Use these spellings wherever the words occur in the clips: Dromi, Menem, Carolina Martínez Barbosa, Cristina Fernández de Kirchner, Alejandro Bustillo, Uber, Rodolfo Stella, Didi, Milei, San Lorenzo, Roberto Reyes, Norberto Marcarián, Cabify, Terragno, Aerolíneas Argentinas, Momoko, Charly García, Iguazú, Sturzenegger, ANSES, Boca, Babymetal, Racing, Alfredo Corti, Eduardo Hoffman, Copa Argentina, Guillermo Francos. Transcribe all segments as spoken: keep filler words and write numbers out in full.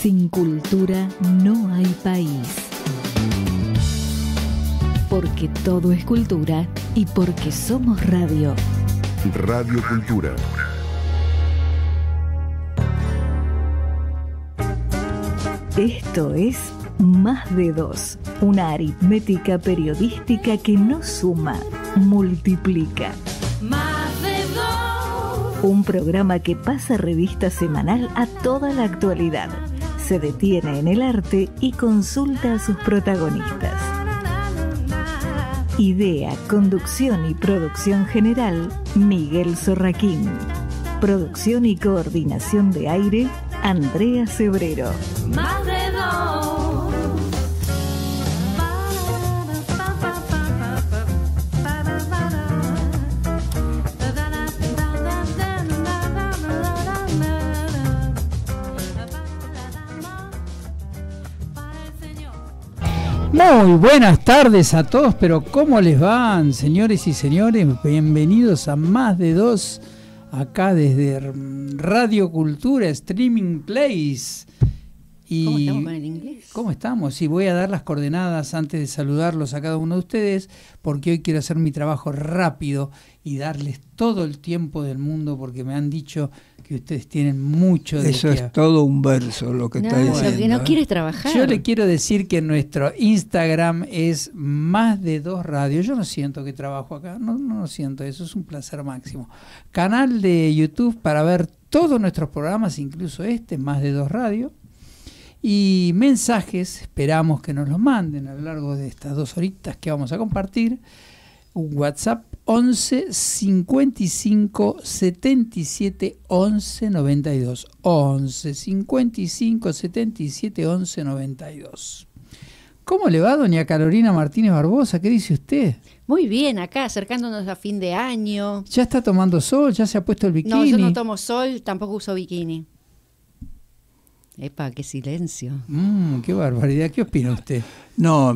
Sin cultura no hay país. Porque todo es cultura y porque somos radio. Radio Cultura. Esto es Más de Dos, una aritmética periodística que no suma, multiplica. Más de Dos. Un programa que pasa revista semanal a toda la actualidad, se detiene en el arte y consulta a sus protagonistas. Idea, conducción y producción general, Miguel Zorraquín. Producción y coordinación de aire, Andrea Cebrero. Más de Dos. Muy buenas tardes a todos, pero ¿cómo les van, señores y señores? Bienvenidos a Más de Dos, acá desde Radio Cultura, Streaming Place. Y ¿cómo estamos con el inglés? ¿Cómo estamos? Y voy a dar las coordenadas antes de saludarlos a cada uno de ustedes, porque hoy quiero hacer mi trabajo rápido y darles todo el tiempo del mundo, porque me han dicho que ustedes tienen mucho de... Eso que... es todo un verso lo que no, está diciendo. Que no ¿eh? Quieres trabajar. Yo le quiero decir que nuestro Instagram es Más de Dos Radio. Yo no siento que trabajo acá, no, no siento eso, es un placer máximo. Canal de YouTube para ver todos nuestros programas, incluso este, Más de Dos Radio. Y mensajes, esperamos que nos los manden a lo largo de estas dos horitas que vamos a compartir. Un WhatsApp once cincuenta y cinco setenta y siete once noventa y dos. once cincuenta y cinco setenta y siete once noventa y dos. ¿Cómo le va, doña Carolina Martínez Barbosa? ¿Qué dice usted? Muy bien, acá acercándonos a fin de año. ¿Ya está tomando sol? ¿Ya se ha puesto el bikini? No, yo no tomo sol, tampoco uso bikini. Epa, qué silencio. Mm, qué barbaridad. ¿Qué opina usted? No,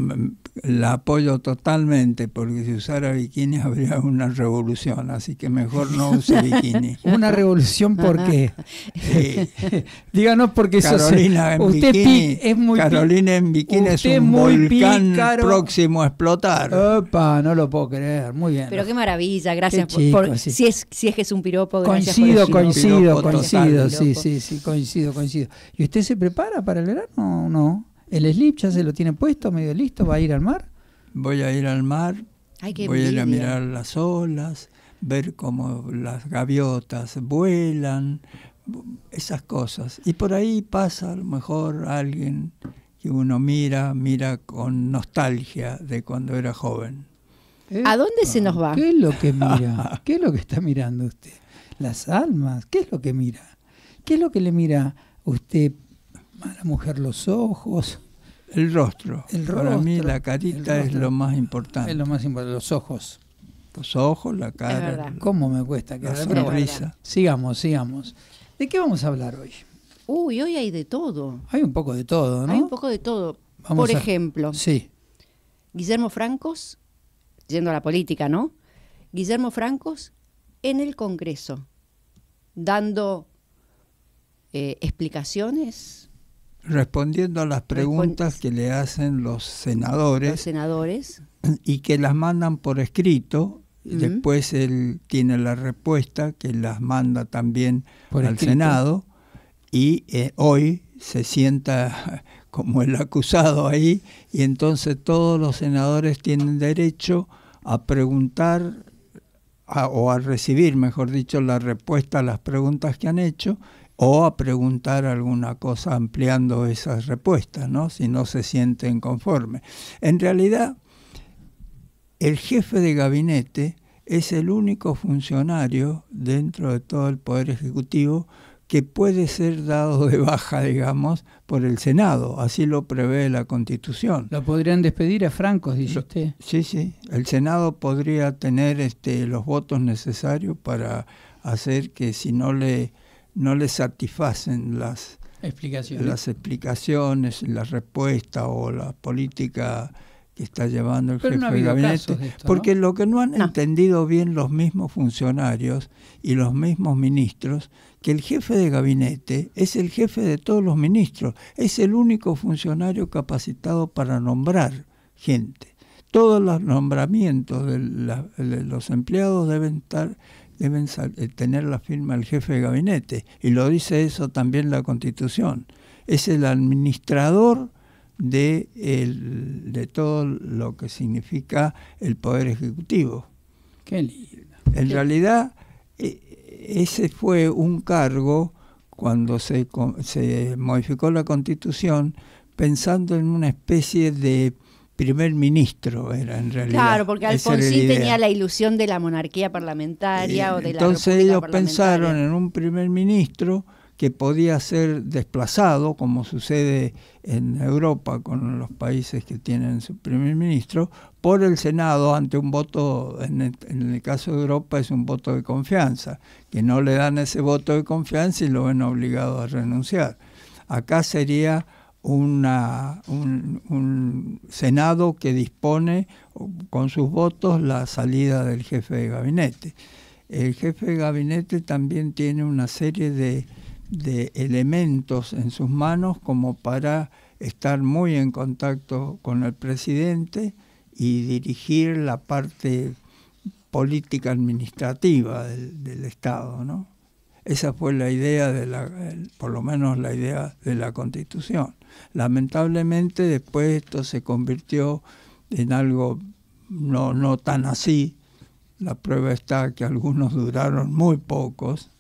la apoyo totalmente, porque si usara bikini habría una revolución, así que mejor no use bikini. ¿Una revolución por qué? Sí. Díganos, porque Carolina eso se... en usted bikini, es muy Carolina en bikini es un volcán pícaro próximo a explotar. Opa, no lo puedo creer. Muy bien. Pero qué maravilla, gracias. Qué chico, por, por sí. si, es, si es que es un piropo, gracias. Coincido, por el piropo. coincido, piropo coincido. Total, sí, sí, sí, coincido, coincido. ¿Y usted se prepara para el verano o no? ¿El slip ya se lo tiene puesto, medio listo? ¿Va a ir al mar? Voy a ir al mar, Ay, qué voy a ir a mirar las olas, ver cómo las gaviotas vuelan, esas cosas. Y por ahí pasa a lo mejor alguien que uno mira, mira con nostalgia de cuando era joven. ¿Eh? ¿A dónde ah, se nos va? ¿Qué es lo que mira? ¿Qué es lo que está mirando usted? ¿Las almas? ¿Qué es lo que mira? ¿Qué es lo que le mira usted a la mujer? ¿Los ojos? El rostro. El rostro. Para mí la carita es lo más importante. Es lo más importante. Los ojos. Los ojos, la cara. ¿Cómo me cuesta? La sonrisa. Sigamos, sigamos. ¿De qué vamos a hablar hoy? Uy, hoy hay de todo. Hay un poco de todo, ¿no? Hay un poco de todo. Por ejemplo. Sí. Guillermo Francos, yendo a la política, ¿no? Guillermo Francos en el Congreso, dando eh, explicaciones... Respondiendo a las preguntas que le hacen los senadores, los senadores y que las mandan por escrito, uh-huh. y después él tiene la respuesta que las manda también por al escrito. Senado, y eh, hoy se sienta como el acusado ahí, y entonces todos los senadores tienen derecho a preguntar a, o a recibir, mejor dicho, la respuesta a las preguntas que han hecho, o a preguntar alguna cosa ampliando esas respuestas, ¿no? Si no se sienten conformes. En realidad, el jefe de gabinete es el único funcionario dentro de todo el Poder Ejecutivo que puede ser dado de baja, digamos, por el Senado. Así lo prevé la Constitución. ¿Lo podrían despedir a Francos, dice usted? Sí, sí. El Senado podría tener este, los votos necesarios para hacer que si no le... no les satisfacen las explicaciones, las explicaciones, la respuesta o la política que está llevando el Pero jefe no ha de gabinete, de esto, porque ¿no? lo que no han no. entendido bien los mismos funcionarios y los mismos ministros, que el jefe de gabinete es el jefe de todos los ministros, es el único funcionario capacitado para nombrar gente. Todos los nombramientos de, la, de los empleados deben estar... deben tener la firma del jefe de gabinete, y lo dice eso también la Constitución. Es el administrador de, el, de todo lo que significa el Poder Ejecutivo. Qué lindo. En Qué realidad, ese fue un cargo cuando se, se modificó la Constitución, pensando en una especie de primer ministro era en realidad. Claro, porque Alfonsín tenía la ilusión de la monarquía parlamentaria eh, o de la república parlamentaria. Entonces ellos pensaron en un primer ministro que podía ser desplazado, como sucede en Europa con los países que tienen su primer ministro, por el Senado ante un voto, en el, en el caso de Europa es un voto de confianza, que no le dan ese voto de confianza y lo ven obligado a renunciar. Acá sería... Una, un, un Senado que dispone con sus votos la salida del jefe de gabinete. El jefe de gabinete también tiene una serie de, de elementos en sus manos como para estar muy en contacto con el presidente y dirigir la parte política administrativa del, del Estado, ¿no? Esa fue la idea, de la, por lo menos la idea de la Constitución. Lamentablemente después esto se convirtió en algo no, no tan así. La prueba está que algunos duraron muy pocos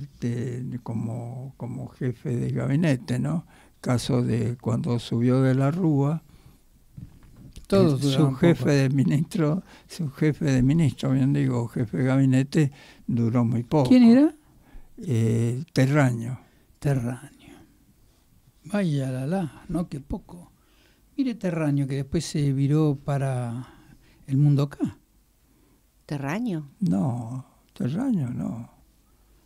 este, como, como jefe de gabinete, ¿no? Caso de cuando subió de la Rúa, Todos su jefe poco. de ministro, su jefe de ministro, bien digo, jefe de gabinete, duró muy poco. ¿Quién era? Eh, Terragno. Terragno. Vaya la la, no, qué poco. Mire Terragno, que después se viró para el mundo acá. ¿Terragno? No, Terragno no.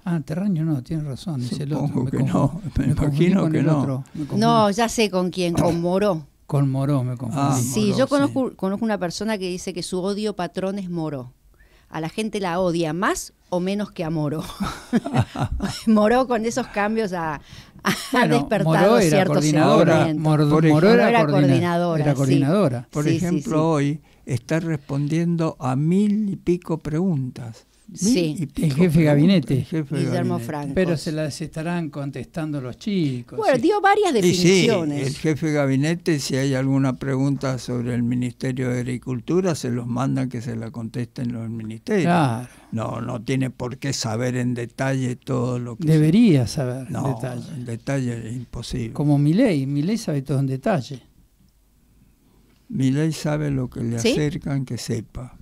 Ah, Terragno no, tienes razón, dice el otro. Que no, me, me imagino que no. Otro, no, ya sé con quién, con Moreau. Con Moreau me confundí. Ah, sí, Moreau, yo conozco, sí. conozco una persona que dice que su odio patrón es Moreau. A la gente la odia más o menos que a Moreau. Moreau con esos cambios ha, ha bueno, despertado cierto sentimiento. Moreau era coordinadora. Era coordinadora. Sí. Por sí, ejemplo, sí, sí. hoy está respondiendo a mil y pico preguntas. Sí, el jefe, jefe de gabinete, Guillermo Francos. Pero se las estarán contestando los chicos. Bueno, sí. dio varias definiciones. Sí, sí, el jefe de gabinete, si hay alguna pregunta sobre el Ministerio de Agricultura, se los mandan que se la contesten los ministerios. Claro. No, no tiene por qué saber en detalle todo lo que... Debería se... saber no, en detalle. en detalle es imposible. Como Milei, Milei sabe todo en detalle. Milei sabe lo que le ¿Sí? acercan que sepa.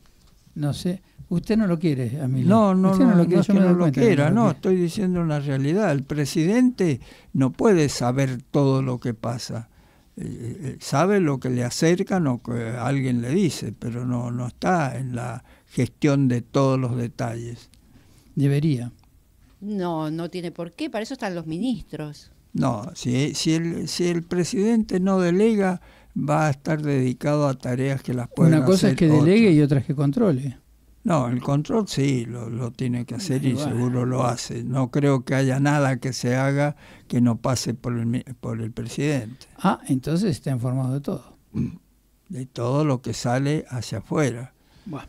No sé... Usted no lo quiere, a mí. No, no, no, no lo, quiere, no, es que no lo quiera, no, estoy diciendo una realidad. El presidente no puede saber todo lo que pasa. Eh, sabe lo que le acercan o que alguien le dice, pero no, no está en la gestión de todos los detalles. Debería. No, no tiene por qué, para eso están los ministros. No, si, si, el, si el presidente no delega, va a estar dedicado a tareas que las pueden hacer. Una cosa es que delegue otros. y otras que controle. No, el control sí, lo, lo tiene que hacer y seguro lo hace. No creo que haya nada que se haga que no pase por el, por el presidente. Ah, entonces está informado de todo. De todo lo que sale hacia afuera. Bueno,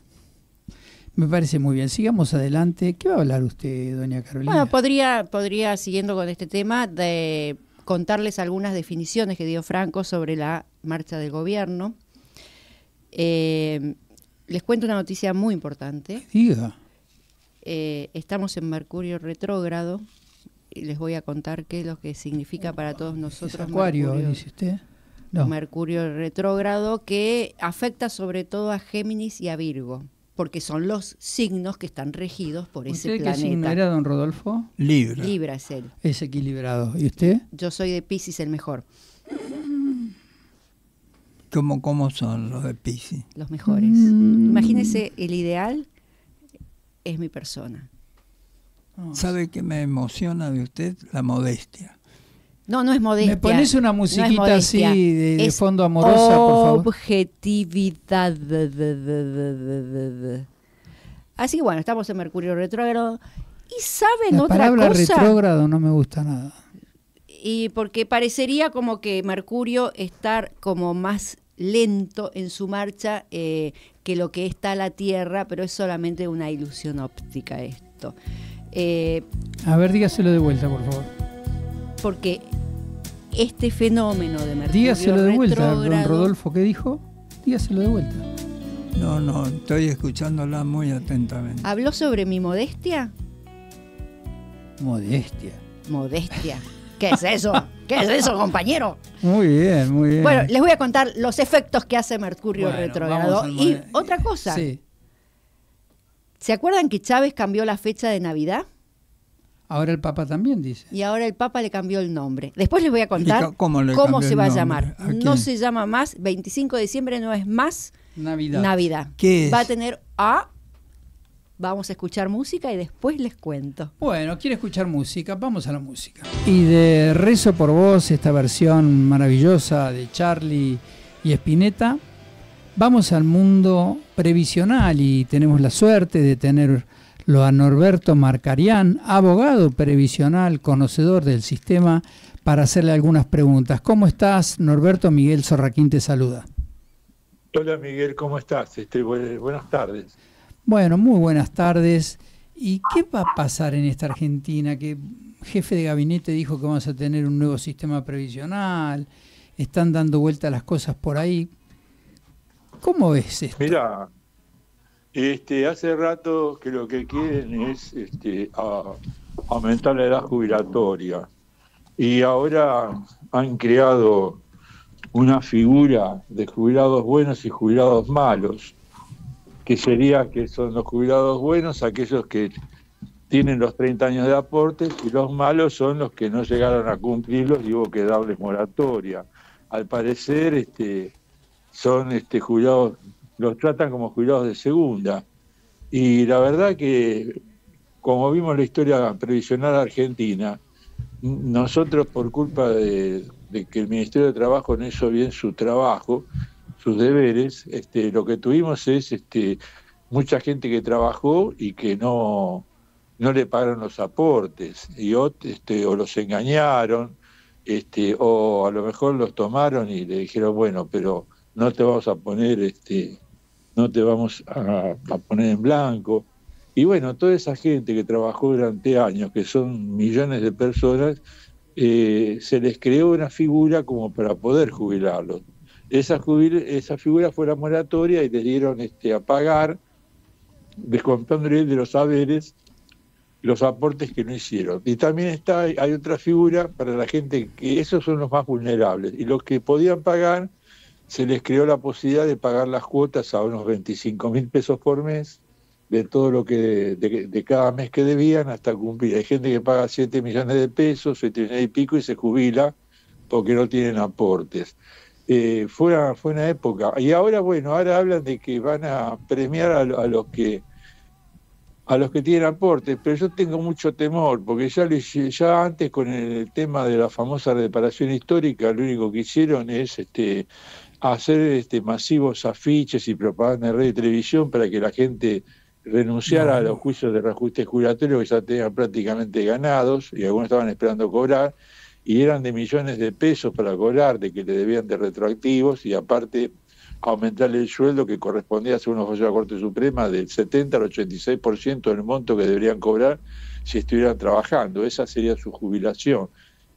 me parece muy bien. Sigamos adelante. ¿Qué va a hablar usted, doña Carolina? Bueno, podría, podría siguiendo con este tema, de contarles algunas definiciones que dio Francos sobre la marcha del gobierno. Eh... Les cuento una noticia muy importante. Diga. Eh, estamos en Mercurio retrógrado. Les voy a contar qué es lo que significa para todos nosotros. ¿Es Acuario, Mercurio, dice usted? No. Mercurio retrógrado, que afecta sobre todo a Géminis y a Virgo, porque son los signos que están regidos por ese planeta. ¿Usted qué signo era, don Rodolfo? Libra. Libra es él. Es equilibrado. ¿Y usted? Yo soy de Piscis, el mejor. ¿Cómo, ¿Cómo son los de Piscis? Los mejores. Mm. Imagínese, el ideal es mi persona. Oh. ¿Sabe qué me emociona de usted? La modestia. No, no es modestia. ¿Me pones una musiquita no así de, de fondo amorosa, por favor? Objetividad. Así que bueno, estamos en Mercurio retrógrado. ¿Y saben otra cosa? La palabra retrógrado no me gusta nada. Y porque parecería como que Mercurio está como más lento en su marcha eh, que lo que está la Tierra, pero es solamente una ilusión óptica esto. Eh, A ver, dígaselo de vuelta, por favor. Porque este fenómeno de Mercurio dígaselo de vuelta, don Rodolfo, ¿qué dijo? Dígaselo de vuelta. No, no, estoy escuchándola muy atentamente. ¿Habló sobre mi modestia? Modestia. Modestia. ¿Qué es eso? ¿Qué es eso, compañero? Muy bien, muy bien. Bueno, les voy a contar los efectos que hace Mercurio bueno, retrógrado. Y otra cosa. Sí. ¿Se acuerdan que Chávez cambió la fecha de Navidad? Ahora el Papa también dice. Y ahora el Papa le cambió el nombre. Después les voy a contar cómo, cómo se va a llamar. ¿A no se llama más, veinticinco de diciembre no es más Navidad. Navidad. ¿Qué es? Va a tener a... Vamos a escuchar música y después les cuento. Bueno, ¿quiere escuchar música? Vamos a la música. Y de Rezo por Vos, esta versión maravillosa de Charly y Spinetta, vamos al mundo previsional y tenemos la suerte de tenerlo a Norberto Marcarián, abogado previsional, conocedor del sistema, para hacerle algunas preguntas. ¿Cómo estás, Norberto? Miguel Zorraquín te saluda. Hola, Miguel, ¿cómo estás? Este, buenas tardes. Bueno, muy buenas tardes. ¿Y qué va a pasar en esta Argentina? Que jefe de gabinete dijo que vamos a tener un nuevo sistema previsional, están dando vuelta las cosas por ahí. ¿Cómo ves esto? Mirá, este, hace rato que lo que quieren es este, a, aumentar la edad jubilatoria. Y ahora han creado una figura de jubilados buenos y jubilados malos, que sería que son los jubilados buenos aquellos que tienen los treinta años de aportes y los malos son los que no llegaron a cumplirlos y hubo que darles moratoria. Al parecer este, son este, jubilados, los tratan como jubilados de segunda. Y la verdad que, como vimos en la historia previsional argentina, nosotros por culpa de, de que el Ministerio de Trabajo no hizo bien su trabajo, sus deberes, este, lo que tuvimos es este, mucha gente que trabajó y que no, no le pagaron los aportes, y o, este, o los engañaron, este, o a lo mejor los tomaron y le dijeron, bueno, pero no te vamos a poner, este, no te vamos a, a poner en blanco. Y bueno, toda esa gente que trabajó durante años, que son millones de personas, eh, se les creó una figura como para poder jubilarlos. Esa, jubil- esa figura fue la moratoria y le dieron este, a pagar, descontándole de los saberes los aportes que no hicieron. Y también está, hay otra figura para la gente que esos son los más vulnerables. Y los que podían pagar, se les creó la posibilidad de pagar las cuotas a unos veinticinco mil pesos por mes, de todo lo que de, de, de cada mes que debían hasta cumplir. Hay gente que paga siete millones de pesos, siete millones y pico, y se jubila porque no tienen aportes. Eh, fue, una, fue una época. Y ahora, bueno, ahora hablan de que van a premiar a, a los que a los que tienen aportes, pero yo tengo mucho temor, porque ya, ya antes con el tema de la famosa reparación histórica, lo único que hicieron es este, hacer este, masivos afiches y propaganda en radio y televisión para que la gente renunciara a los juicios de reajuste jubilatorio que ya tenían prácticamente ganados, y algunos estaban esperando cobrar, y eran de millones de pesos para cobrar, de que le debían de retroactivos, y aparte aumentarle el sueldo que correspondía, según los fallos de la Corte Suprema, del setenta al ochenta y seis por ciento del monto que deberían cobrar si estuvieran trabajando. Esa sería su jubilación.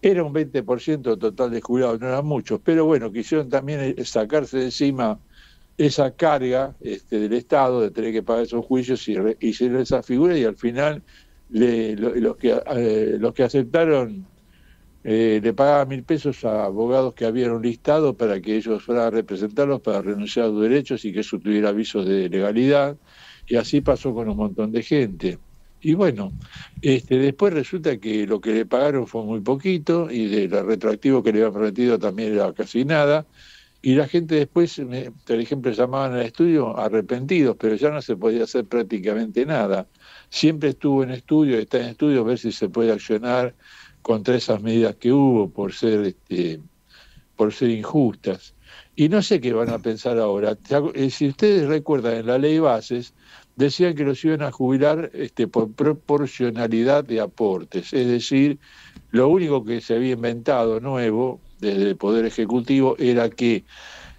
Era un veinte por ciento total de jubilados, no eran muchos, pero bueno, quisieron también sacarse de encima esa carga este, del Estado de tener que pagar esos juicios y hicieron esa figura, y al final le, lo, los, que, eh, los que aceptaron... Eh, le pagaba mil pesos a abogados que habían listado para que ellos fueran a representarlos, para renunciar a sus derechos y que eso tuviera avisos de legalidad, y así pasó con un montón de gente. Y bueno, este, después resulta que lo que le pagaron fue muy poquito, y de lo retroactivo que le habían prometido también era casi nada, y la gente después, me, por ejemplo, llamaban al estudio arrepentidos, pero ya no se podía hacer prácticamente nada. Siempre estuvo en estudio, está en estudio, a ver si se puede accionar contra esas medidas que hubo por ser este, por ser injustas. Y no sé qué van a pensar ahora. Si ustedes recuerdan, en la ley Bases decían que los iban a jubilar este, por proporcionalidad de aportes. Es decir, lo único que se había inventado nuevo desde el Poder Ejecutivo era que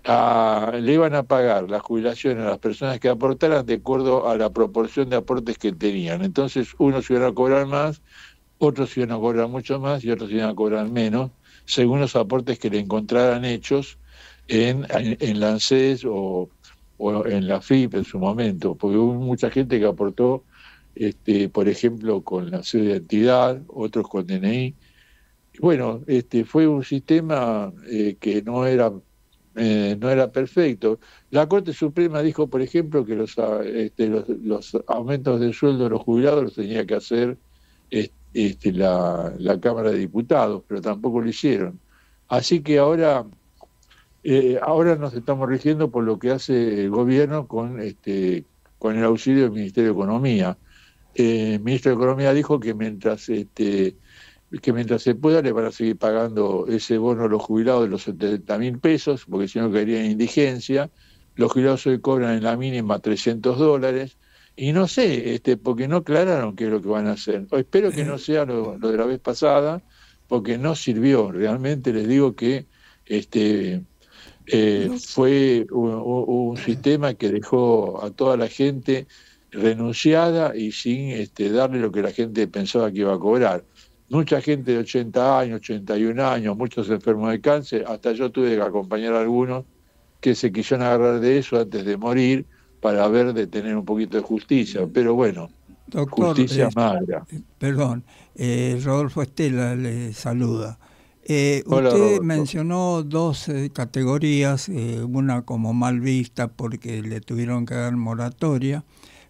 a, le iban a pagar la jubilación a las personas que aportaran de acuerdo a la proporción de aportes que tenían. Entonces, unos iban a cobrar más, otros iban a cobrar mucho más y otros iban a cobrar menos, según los aportes que le encontraran hechos en, en, en la ANSES o, o en la F I P en su momento, porque hubo mucha gente que aportó, este, por ejemplo, con la cédula de identidad, otros con D N I. Bueno, este, fue un sistema eh, que no era, eh, no era perfecto. La Corte Suprema dijo, por ejemplo, que los, este, los, los aumentos de sueldo de los jubilados los tenía que hacer este, la, la Cámara de Diputados, pero tampoco lo hicieron. Así que ahora, eh, ahora nos estamos rigiendo por lo que hace el gobierno con, este, con el auxilio del Ministerio de Economía. Eh, el Ministro de Economía dijo que mientras... Este, que mientras se pueda le van a seguir pagando ese bono a los jubilados de los setenta mil pesos, porque si no caerían en indigencia. Los jubilados hoy cobran en la mínima trescientos dólares, y no sé, este porque no aclararon qué es lo que van a hacer. O espero que no sea lo, lo de la vez pasada, porque no sirvió. Realmente les digo que este eh, fue un, un sistema que dejó a toda la gente renunciada y sin este, darle lo que la gente pensaba que iba a cobrar. Mucha gente de ochenta años, ochenta y un años, muchos enfermos de cáncer, hasta yo tuve que acompañar a algunos que se quisieron agarrar de eso antes de morir para ver de tener un poquito de justicia, pero bueno, doctor, justicia eh, magra. Perdón, eh, Rodolfo Stella le saluda. Eh, Hola, usted Rodolfo. Mencionó dos eh, categorías, eh, una como mal vista porque le tuvieron que dar moratoria,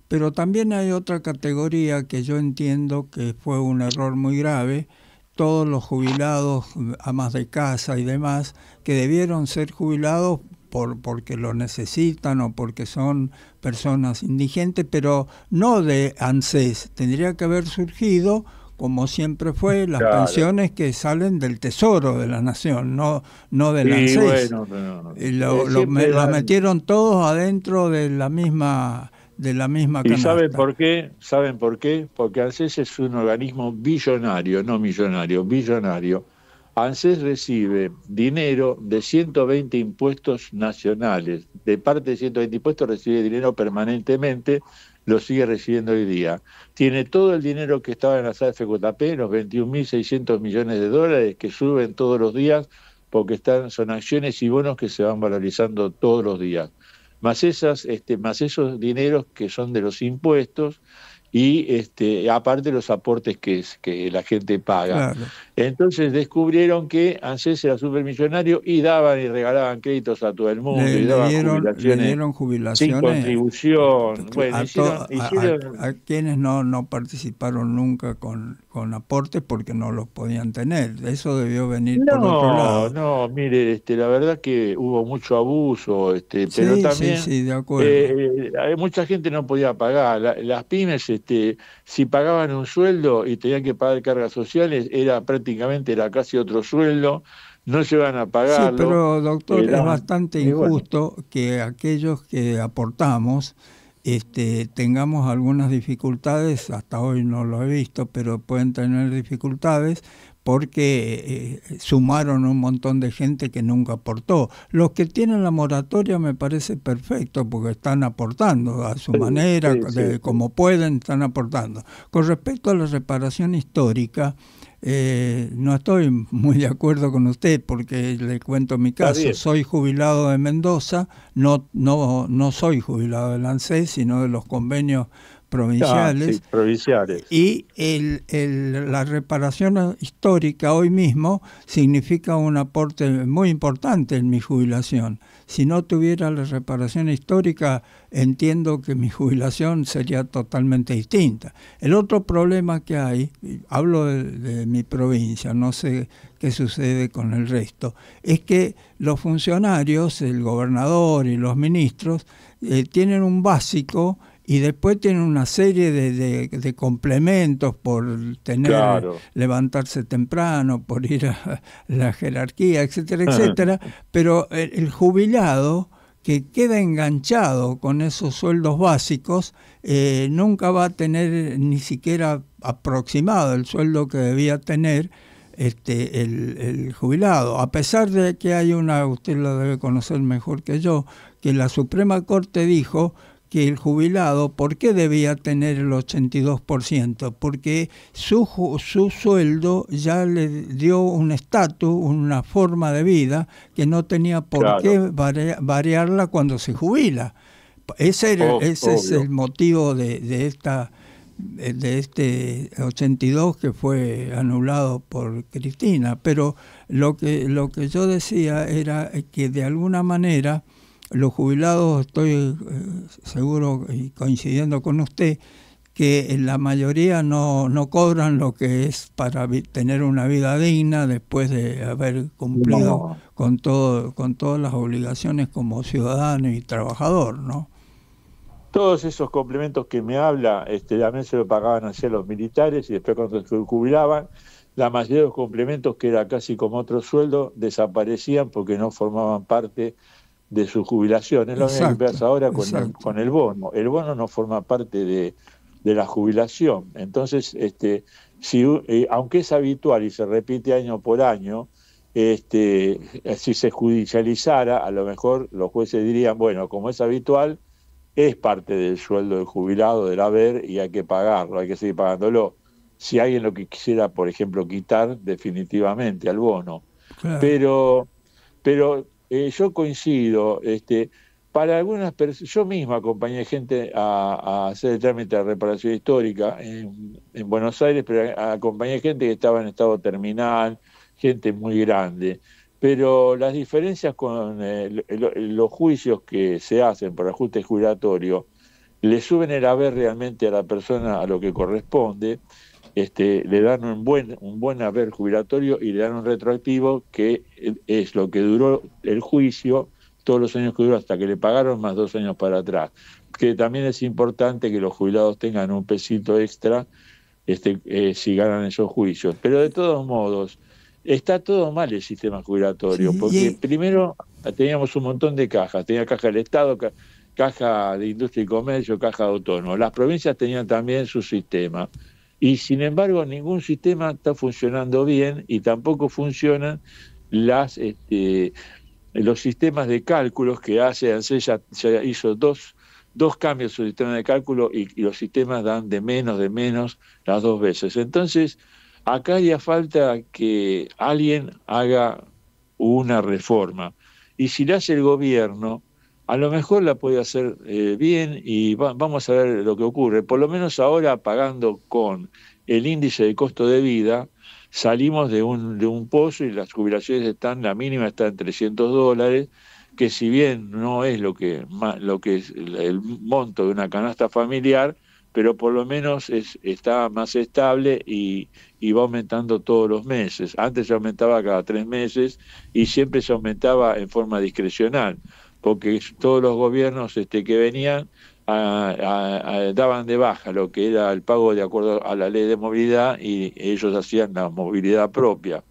pero también hay otra categoría que yo entiendo que fue un error muy grave. Todos los jubilados, amas de casa y demás, que debieron ser jubilados por, porque lo necesitan o porque son personas indigentes, pero no de ANSES. Tendría que haber surgido, como siempre fue, las claro. pensiones que salen del Tesoro de la Nación, no, no del sí, ANSES. Bueno, no. Lo, lo, me, la metieron todos adentro de la misma... de la misma canasta. ¿Y saben por qué? ¿Saben por qué? Porque ANSES es un organismo billonario, no millonario, billonario. ANSES recibe dinero de ciento veinte impuestos nacionales. De parte de ciento veinte impuestos recibe dinero permanentemente, lo sigue recibiendo hoy día. Tiene todo el dinero que estaba en la S A F J P, los veintiún mil seiscientos millones de dólares que suben todos los días porque están, son acciones y bonos que se van valorizando todos los días. Más, esas, este, más esos dineros que son de los impuestos y este, aparte los aportes que, es, que la gente paga. Claro. Entonces descubrieron que ANSES era supermillonario y daban y regalaban créditos a todo el mundo. Le, y daban le dieron, jubilaciones, le dieron jubilaciones sin contribución. Bueno, a, hicieron, to, hicieron... A, a, a quienes no, no participaron nunca con, con aportes porque no los podían tener. Eso debió venir no, por otro lado. No, no, mire, este, la verdad que hubo mucho abuso, este, pero sí, también sí, sí, de acuerdo. Eh, eh, mucha gente no podía pagar. La, las pymes... Este, si pagaban un sueldo y tenían que pagar cargas sociales, era prácticamente era casi otro sueldo, no llegaban a pagarlo. Sí, pero doctor, era, es bastante injusto bueno. que aquellos que aportamos este, tengamos algunas dificultades, hasta hoy no lo he visto, pero pueden tener dificultades porque eh, sumaron un montón de gente que nunca aportó. Los que tienen la moratoria me parece perfecto, porque están aportando a su sí, manera, sí, de, sí. como pueden, están aportando. Con respecto a la reparación histórica, eh, no estoy muy de acuerdo con usted, porque le cuento mi caso. Soy jubilado de Mendoza, no, no, no soy jubilado del ANSES, sino de los convenios provinciales, ah, sí, provinciales. Y el, el, la reparación histórica hoy mismo significa un aporte muy importante en mi jubilación. Si no tuviera la reparación histórica, entiendo que mi jubilación sería totalmente distinta. El otro problema que hay, hablo de, de mi provincia, no sé qué sucede con el resto, es que los funcionarios, el gobernador y los ministros, eh, tienen un básico y después tiene una serie de, de, de complementos por tener, claro, levantarse temprano, por ir a la jerarquía, etcétera, etcétera. Pero el, el jubilado que queda enganchado con esos sueldos básicos eh, nunca va a tener ni siquiera aproximado el sueldo que debía tener este el, el jubilado, a pesar de que hay una, usted lo debe conocer mejor que yo, que la Suprema Corte dijo que el jubilado, ¿por qué debía tener el ochenta y dos por ciento? Porque su, su sueldo ya le dio un estatus, una forma de vida que no tenía por claro. qué vari, variarla cuando se jubila. Ese, era, oh, ese es el motivo de, de, esta, de este ochenta y dos que fue anulado por Cristina. Pero lo que, lo que yo decía era que de alguna manera... Los jubilados, estoy eh, seguro y coincidiendo con usted, que la mayoría no, no cobran lo que es para tener una vida digna después de haber cumplido no. con todo con todas las obligaciones como ciudadano y trabajador, ¿no? Todos esos complementos que me habla, este, también se lo pagaban hacia los militares y después cuando se jubilaban, la mayoría de los complementos, que era casi como otro sueldo, desaparecían porque no formaban parte de su jubilación. Es lo mismo que pasa ahora con el, con el bono. El bono no forma parte de, de la jubilación. Entonces, este, si, eh, aunque es habitual y se repite año por año, este, si se judicializara, a lo mejor los jueces dirían, bueno, como es habitual, es parte del sueldo del jubilado, del haber, y hay que pagarlo, hay que seguir pagándolo. Si alguien lo que quisiera, por ejemplo, quitar definitivamente al bono. Claro. Pero... pero Eh, yo coincido, este, para algunas personas, yo mismo acompañé gente a, a hacer el trámite de reparación histórica en, en Buenos Aires, pero acompañé gente que estaba en estado terminal, gente muy grande. Pero las diferencias con eh, lo, los juicios que se hacen por ajuste jubilatorio le suben el haber realmente a la persona a lo que corresponde, Este, le dan un buen, un buen haber jubilatorio y le dan un retroactivo que es lo que duró el juicio, todos los años que duró hasta que le pagaron, más dos años para atrás. Que también es importante que los jubilados tengan un pesito extra este, eh, si ganan esos juicios. Pero de todos modos, está todo mal el sistema jubilatorio, sí, porque y... primero teníamos un montón de cajas, tenía caja del Estado, ca caja de Industria y Comercio, caja de autónomo. Las provincias tenían también su sistema. Y sin embargo ningún sistema está funcionando bien y tampoco funcionan las, este, los sistemas de cálculos que hace ANSES. Ya, ya hizo dos, dos cambios en su sistema de cálculo y, y los sistemas dan de menos, de menos las dos veces. Entonces acá haría falta que alguien haga una reforma y si la hace el gobierno, a lo mejor la puede hacer eh, bien y va, vamos a ver lo que ocurre. Por lo menos ahora, pagando con el índice de costo de vida, salimos de un, de un pozo y las jubilaciones están, la mínima está en trescientos dólares, que si bien no es lo que, lo que es el monto de una canasta familiar, pero por lo menos es, está más estable y, y va aumentando todos los meses. Antes se aumentaba cada tres meses y siempre se aumentaba en forma discrecional, porque todos los gobiernos este, que venían a, a, a, daban de baja lo que era el pago de acuerdo a la ley de movilidad y ellos hacían la movilidad propia.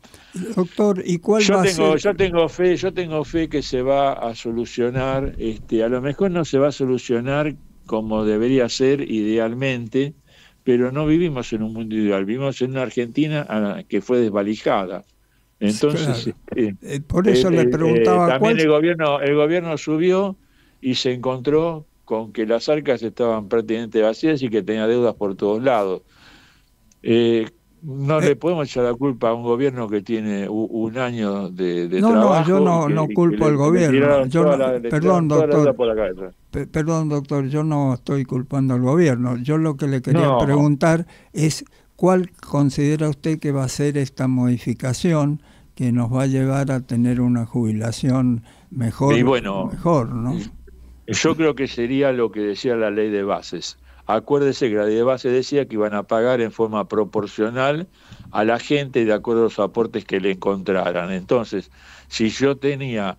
Doctor, ¿y cuál yo va tengo, a ser? Yo tengo fe, yo tengo fe que se va a solucionar, este, a lo mejor no se va a solucionar como debería ser idealmente, pero no vivimos en un mundo ideal, vivimos en una Argentina que fue desvalijada. Entonces, claro. eh, por eso eh, le preguntaba eh, también cuál... el gobierno, el gobierno subió y se encontró con que las arcas estaban prácticamente vacías y que tenía deudas por todos lados. Eh, no eh, le podemos echar la culpa a un gobierno que tiene u, un año de, de no, trabajo. No, yo no, que, no culpo al gobierno. Yo no, la, perdón, doctor. Perdón, doctor, yo no estoy culpando al gobierno. Yo lo que le quería no. preguntar es ¿cuál considera usted que va a ser esta modificación que nos va a llevar a tener una jubilación mejor? Y bueno, mejor, ¿no? Yo creo que sería lo que decía la ley de bases. Acuérdese que la ley de bases decía que iban a pagar en forma proporcional a la gente de acuerdo a los aportes que le encontraran. Entonces, si yo tenía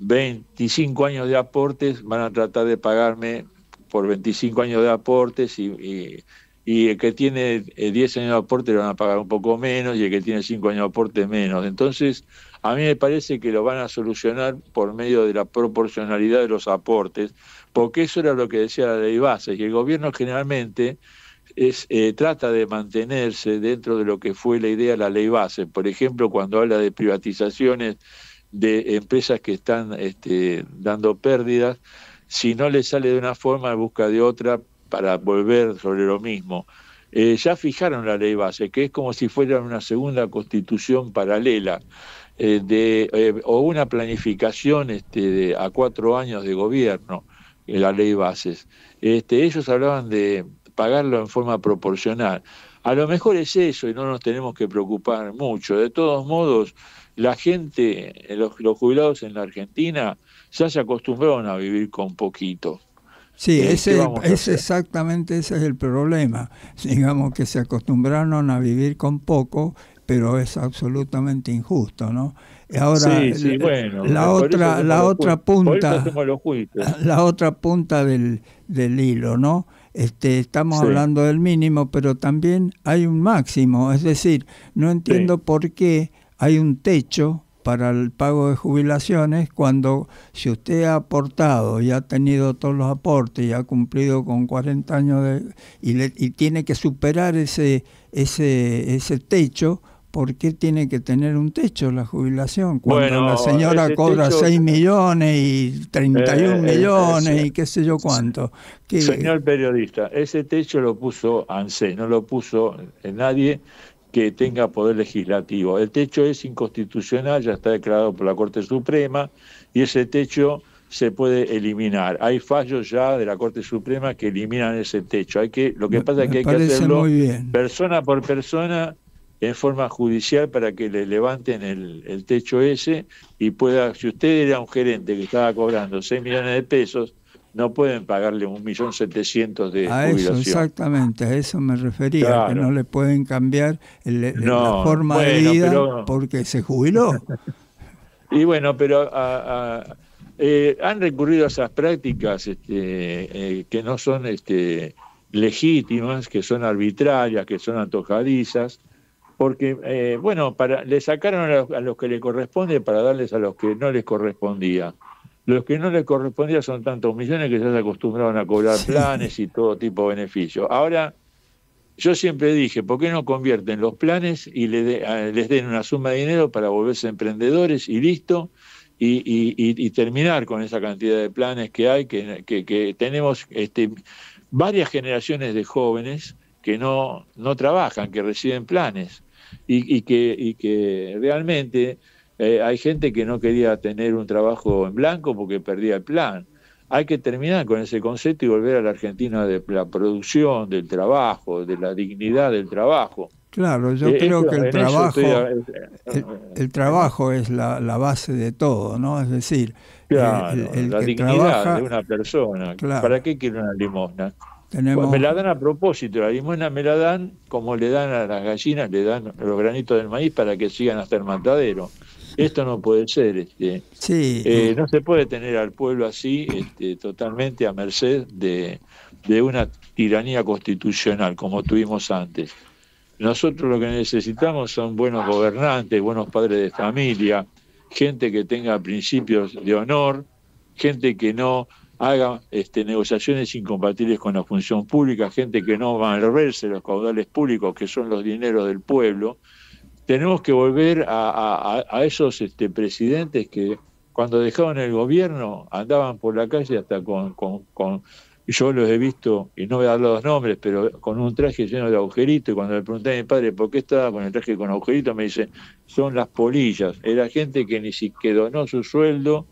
veinticinco años de aportes, van a tratar de pagarme por veinticinco años de aportes y, y, y el que tiene diez años de aporte le van a pagar un poco menos y el que tiene cinco años de aporte menos. Entonces, a mí me parece que lo van a solucionar por medio de la proporcionalidad de los aportes, porque eso era lo que decía la ley Bases, y el gobierno generalmente es, eh, trata de mantenerse dentro de lo que fue la idea de la ley Bases. Por ejemplo, cuando habla de privatizaciones de empresas que están este, dando pérdidas, si no le sale de una forma, busca de otra para volver sobre lo mismo. Eh, ya fijaron la ley base, que es como si fuera una segunda constitución paralela, eh, de, eh, o una planificación este, de, a cuatro años de gobierno, eh, la ley bases. Este, ellos hablaban de pagarlo en forma proporcional. A lo mejor es eso y no nos tenemos que preocupar mucho. De todos modos, la gente, los, los jubilados en la Argentina, ya se acostumbraron a vivir con poquito. Sí, ese es exactamente ese es el problema. Digamos que se acostumbraron a vivir con poco, pero es absolutamente injusto, ¿no? Ahora, sí, sí, bueno, la otra, la otra punta, la otra punta del, del hilo, ¿no? Este, estamos sí. hablando del mínimo, pero también hay un máximo. Es decir, no entiendo sí. por qué hay un techo para el pago de jubilaciones, cuando si usted ha aportado y ha tenido todos los aportes y ha cumplido con cuarenta años de, y, le, y tiene que superar ese, ese, ese techo, ¿por qué tiene que tener un techo la jubilación? Cuando bueno, la señora cobra techo, seis millones y treinta y uno eh, millones eh, eh, y qué sé yo cuánto. ¿Qué? Señor periodista, ese techo lo puso ANSES, no lo puso nadie que tenga poder legislativo. El techo es inconstitucional, ya está declarado por la Corte Suprema, y ese techo se puede eliminar. Hay fallos ya de la Corte Suprema que eliminan ese techo. Hay que, lo que pasa es que hay que hacerlo persona por persona en forma judicial para que le levanten el, el techo ese y pueda, si usted era un gerente que estaba cobrando seis millones de pesos, no pueden pagarle un millón setecientos de a jubilación. Eso, exactamente, a eso me refería, claro. Que no le pueden cambiar el, el, no, la forma bueno, de vida pero, porque se jubiló. Y bueno, pero a, a, eh, han recurrido a esas prácticas este, eh, que no son este, legítimas, que son arbitrarias, que son antojadizas, porque, eh, bueno, para, le sacaron a los, a los que le corresponde para darles a los que no les correspondía. Los que no les correspondía son tantos millones que ya se acostumbraban a cobrar sí. planes y todo tipo de beneficios. Ahora, yo siempre dije, ¿por qué no convierten los planes y les, de, les den una suma de dinero para volverse emprendedores y listo? Y, y, y, y terminar con esa cantidad de planes que hay, que, que, que tenemos este, varias generaciones de jóvenes que no, no trabajan, que reciben planes y, y, que, y que realmente... Eh, hay gente que no quería tener un trabajo en blanco porque perdía el plan. Hay que terminar con ese concepto y volver a la Argentina de la producción, del trabajo, de la dignidad del trabajo. Claro, yo eh, creo esto, que el trabajo, estoy... el, el trabajo es la, la base de todo, ¿no? Es decir, claro, el, el, el la que dignidad trabaja... de una persona. Claro. ¿Para qué quiere una limosna? Tenemos... Pues me la dan a propósito, la limosna me la dan como le dan a las gallinas, le dan los granitos del maíz para que sigan hasta el matadero. Esto no puede ser, este, sí, eh, no se puede tener al pueblo así, este, totalmente a merced de, de una tiranía constitucional como tuvimos antes. Nosotros lo que necesitamos son buenos gobernantes, buenos padres de familia, gente que tenga principios de honor, gente que no haga este, negociaciones incompatibles con la función pública, gente que no malverse los caudales públicos que son los dineros del pueblo. Tenemos que volver a, a, a esos este, presidentes que cuando dejaban el gobierno andaban por la calle hasta con, con, con... Yo los he visto, y no voy a dar los nombres, pero con un traje lleno de agujeritos. Y cuando le pregunté a mi padre por qué estaba con el traje con agujeritos, me dice, son las polillas. Era gente que ni siquiera donó su sueldo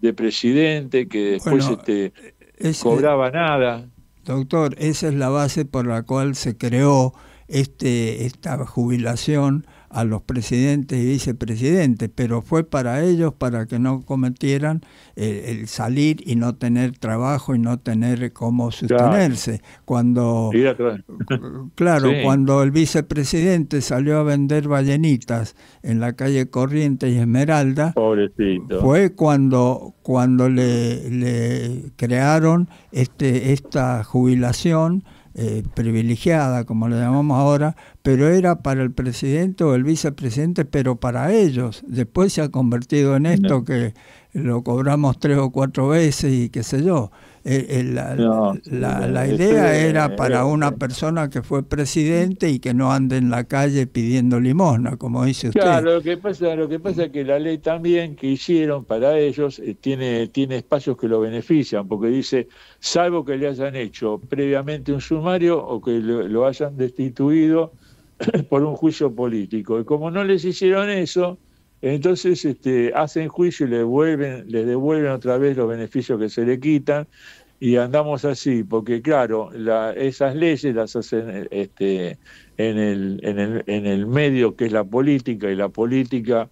de presidente, que después bueno, este, ese, cobraba nada. Doctor, esa es la base por la cual se creó este, esta jubilación a los presidentes y vicepresidentes, pero fue para ellos, para que no cometieran eh, el salir y no tener trabajo y no tener cómo sostenerse. Claro. Cuando, claro, sí. Cuando el vicepresidente salió a vender ballenitas en la calle Corrientes y Esmeralda, pobrecito, fue cuando, cuando le, le crearon este, esta jubilación Eh, privilegiada, como le llamamos ahora, pero era para el presidente o el vicepresidente, pero para ellos. Después se ha convertido en esto, no. que lo cobramos tres o cuatro veces y qué sé yo. Eh, eh, la, no, la, la idea este, era para una persona que fue presidente y que no ande en la calle pidiendo limosna, como dice usted. Claro, lo que pasa, lo que pasa es que la ley también que hicieron para ellos eh, tiene, tiene espacios que lo benefician, porque dice, salvo que le hayan hecho previamente un sumario o que lo, lo hayan destituido por un juicio político. Y como no les hicieron eso, entonces este, hacen juicio y les devuelven, les devuelven otra vez los beneficios que se le quitan, y andamos así, porque claro, la, esas leyes las hacen este, en, el, en, el, en el medio que es la política, y la política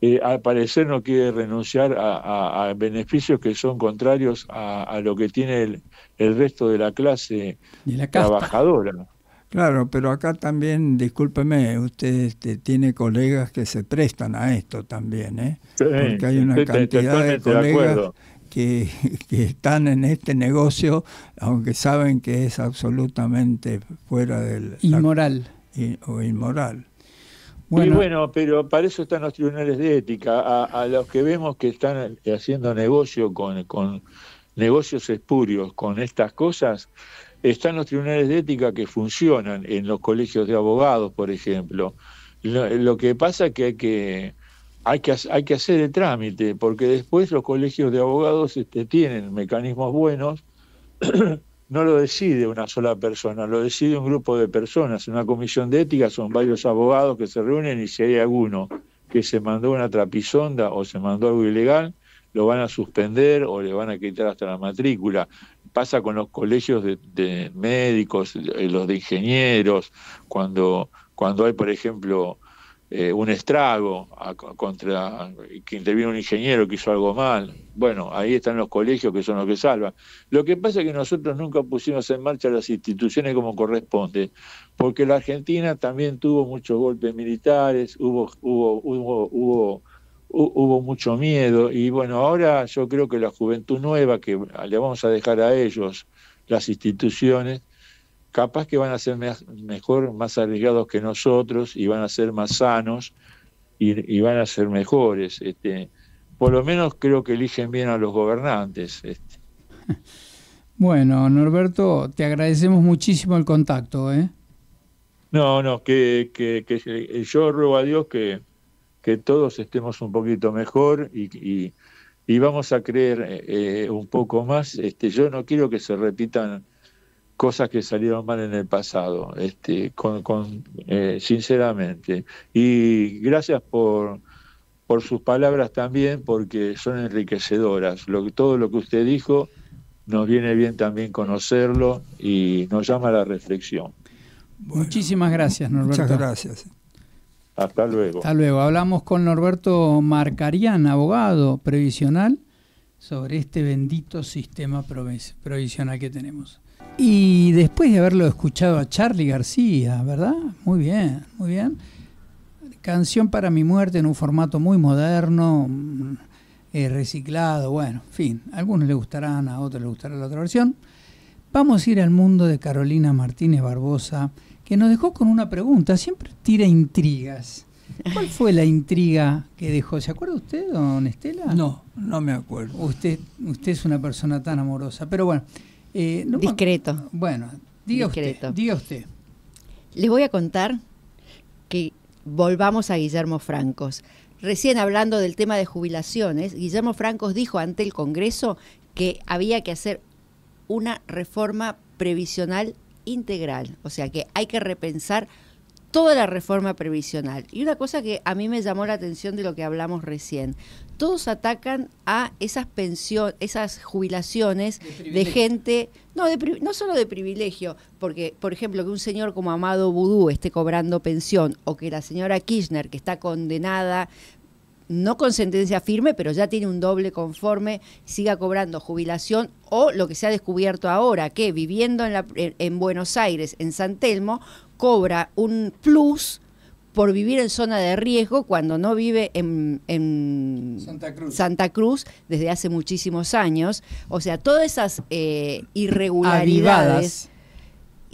eh, al parecer no quiere renunciar a, a, a beneficios que son contrarios a, a lo que tiene el, el resto de la clase la trabajadora. Claro, pero acá también, discúlpeme, usted este, tiene colegas que se prestan a esto también, ¿eh? Sí, porque hay una cantidad de colegas que, que están en este negocio, aunque saben que es absolutamente fuera del... Inmoral. La, in, o inmoral. Bueno. Y bueno, pero para eso están los tribunales de ética, a, a los que vemos que están haciendo negocio con, con negocios espurios, con estas cosas... Están los tribunales de ética que funcionan en los colegios de abogados, por ejemplo. Lo, lo que pasa es que hay que, hay que hay que hacer el trámite, porque después los colegios de abogados este, tienen mecanismos buenos. No lo decide una sola persona, lo decide un grupo de personas. En una comisión de ética son varios abogados que se reúnen, y si hay alguno que se mandó una trapisonda o se mandó algo ilegal, lo van a suspender o le van a quitar hasta la matrícula. Pasa con los colegios de, de médicos, los de ingenieros, cuando, cuando hay, por ejemplo, eh, un estrago a, contra que interviene un ingeniero que hizo algo mal. Bueno, ahí están los colegios, que son los que salvan. Lo que pasa es que nosotros nunca pusimos en marcha las instituciones como corresponde, porque la Argentina también tuvo muchos golpes militares, hubo hubo hubo... hubo hubo mucho miedo, y bueno, ahora yo creo que la juventud nueva, que le vamos a dejar a ellos las instituciones, capaz que van a ser mejor, más arriesgados que nosotros, y van a ser más sanos, y, y van a ser mejores. Este, por lo menos creo que eligen bien a los gobernantes. Este. Bueno, Norberto, te agradecemos muchísimo el contacto, ¿eh? No, no, que, que, que yo ruego a Dios que... que todos estemos un poquito mejor y, y, y vamos a creer eh, un poco más. Este, yo no quiero que se repitan cosas que salieron mal en el pasado, este, con, con, eh, sinceramente. Y gracias por, por sus palabras también, porque son enriquecedoras. Lo, todo lo que usted dijo nos viene bien también conocerlo y nos llama a la reflexión. Bueno, muchísimas gracias, Norberto. Muchas gracias. Hasta luego. Hasta luego. Hablamos con Norberto Marcarián, abogado previsional, sobre este bendito sistema provisional que tenemos. Y después de haberlo escuchado a Charly García, ¿verdad? Muy bien, muy bien. Canción para mi muerte en un formato muy moderno, eh, reciclado, bueno, en fin. A algunos les gustarán, a otros les gustará la otra versión. Vamos a ir al mundo de Carolina Martínez Barbosa, que nos dejó con una pregunta, siempre tira intrigas. ¿Cuál fue la intriga que dejó? ¿Se acuerda usted, don Estela? No, no me acuerdo. Usted, usted es una persona tan amorosa, pero bueno. Eh, no Discreto. Me... Bueno, diga Discreto. usted, diga usted. Les voy a contar que volvamos a Guillermo Francos. Recién hablando del tema de jubilaciones, Guillermo Francos dijo ante el Congreso que había que hacer una reforma previsional integral, o sea que hay que repensar toda la reforma previsional. Y una cosa que a mí me llamó la atención de lo que hablamos recién, todos atacan a esas pensiones, esas jubilaciones de, de gente, no, de, no solo de privilegio, porque, por ejemplo, que un señor como Amado Boudou esté cobrando pensión, o que la señora Kirchner, que está condenada, no con sentencia firme, pero ya tiene un doble conforme, siga cobrando jubilación, o lo que se ha descubierto ahora, que viviendo en, la, en Buenos Aires, en San Telmo, cobra un plus por vivir en zona de riesgo cuando no vive en, en Santa Cruz. Santa Cruz desde hace muchísimos años. O sea, todas esas eh, irregularidades... Avivadas.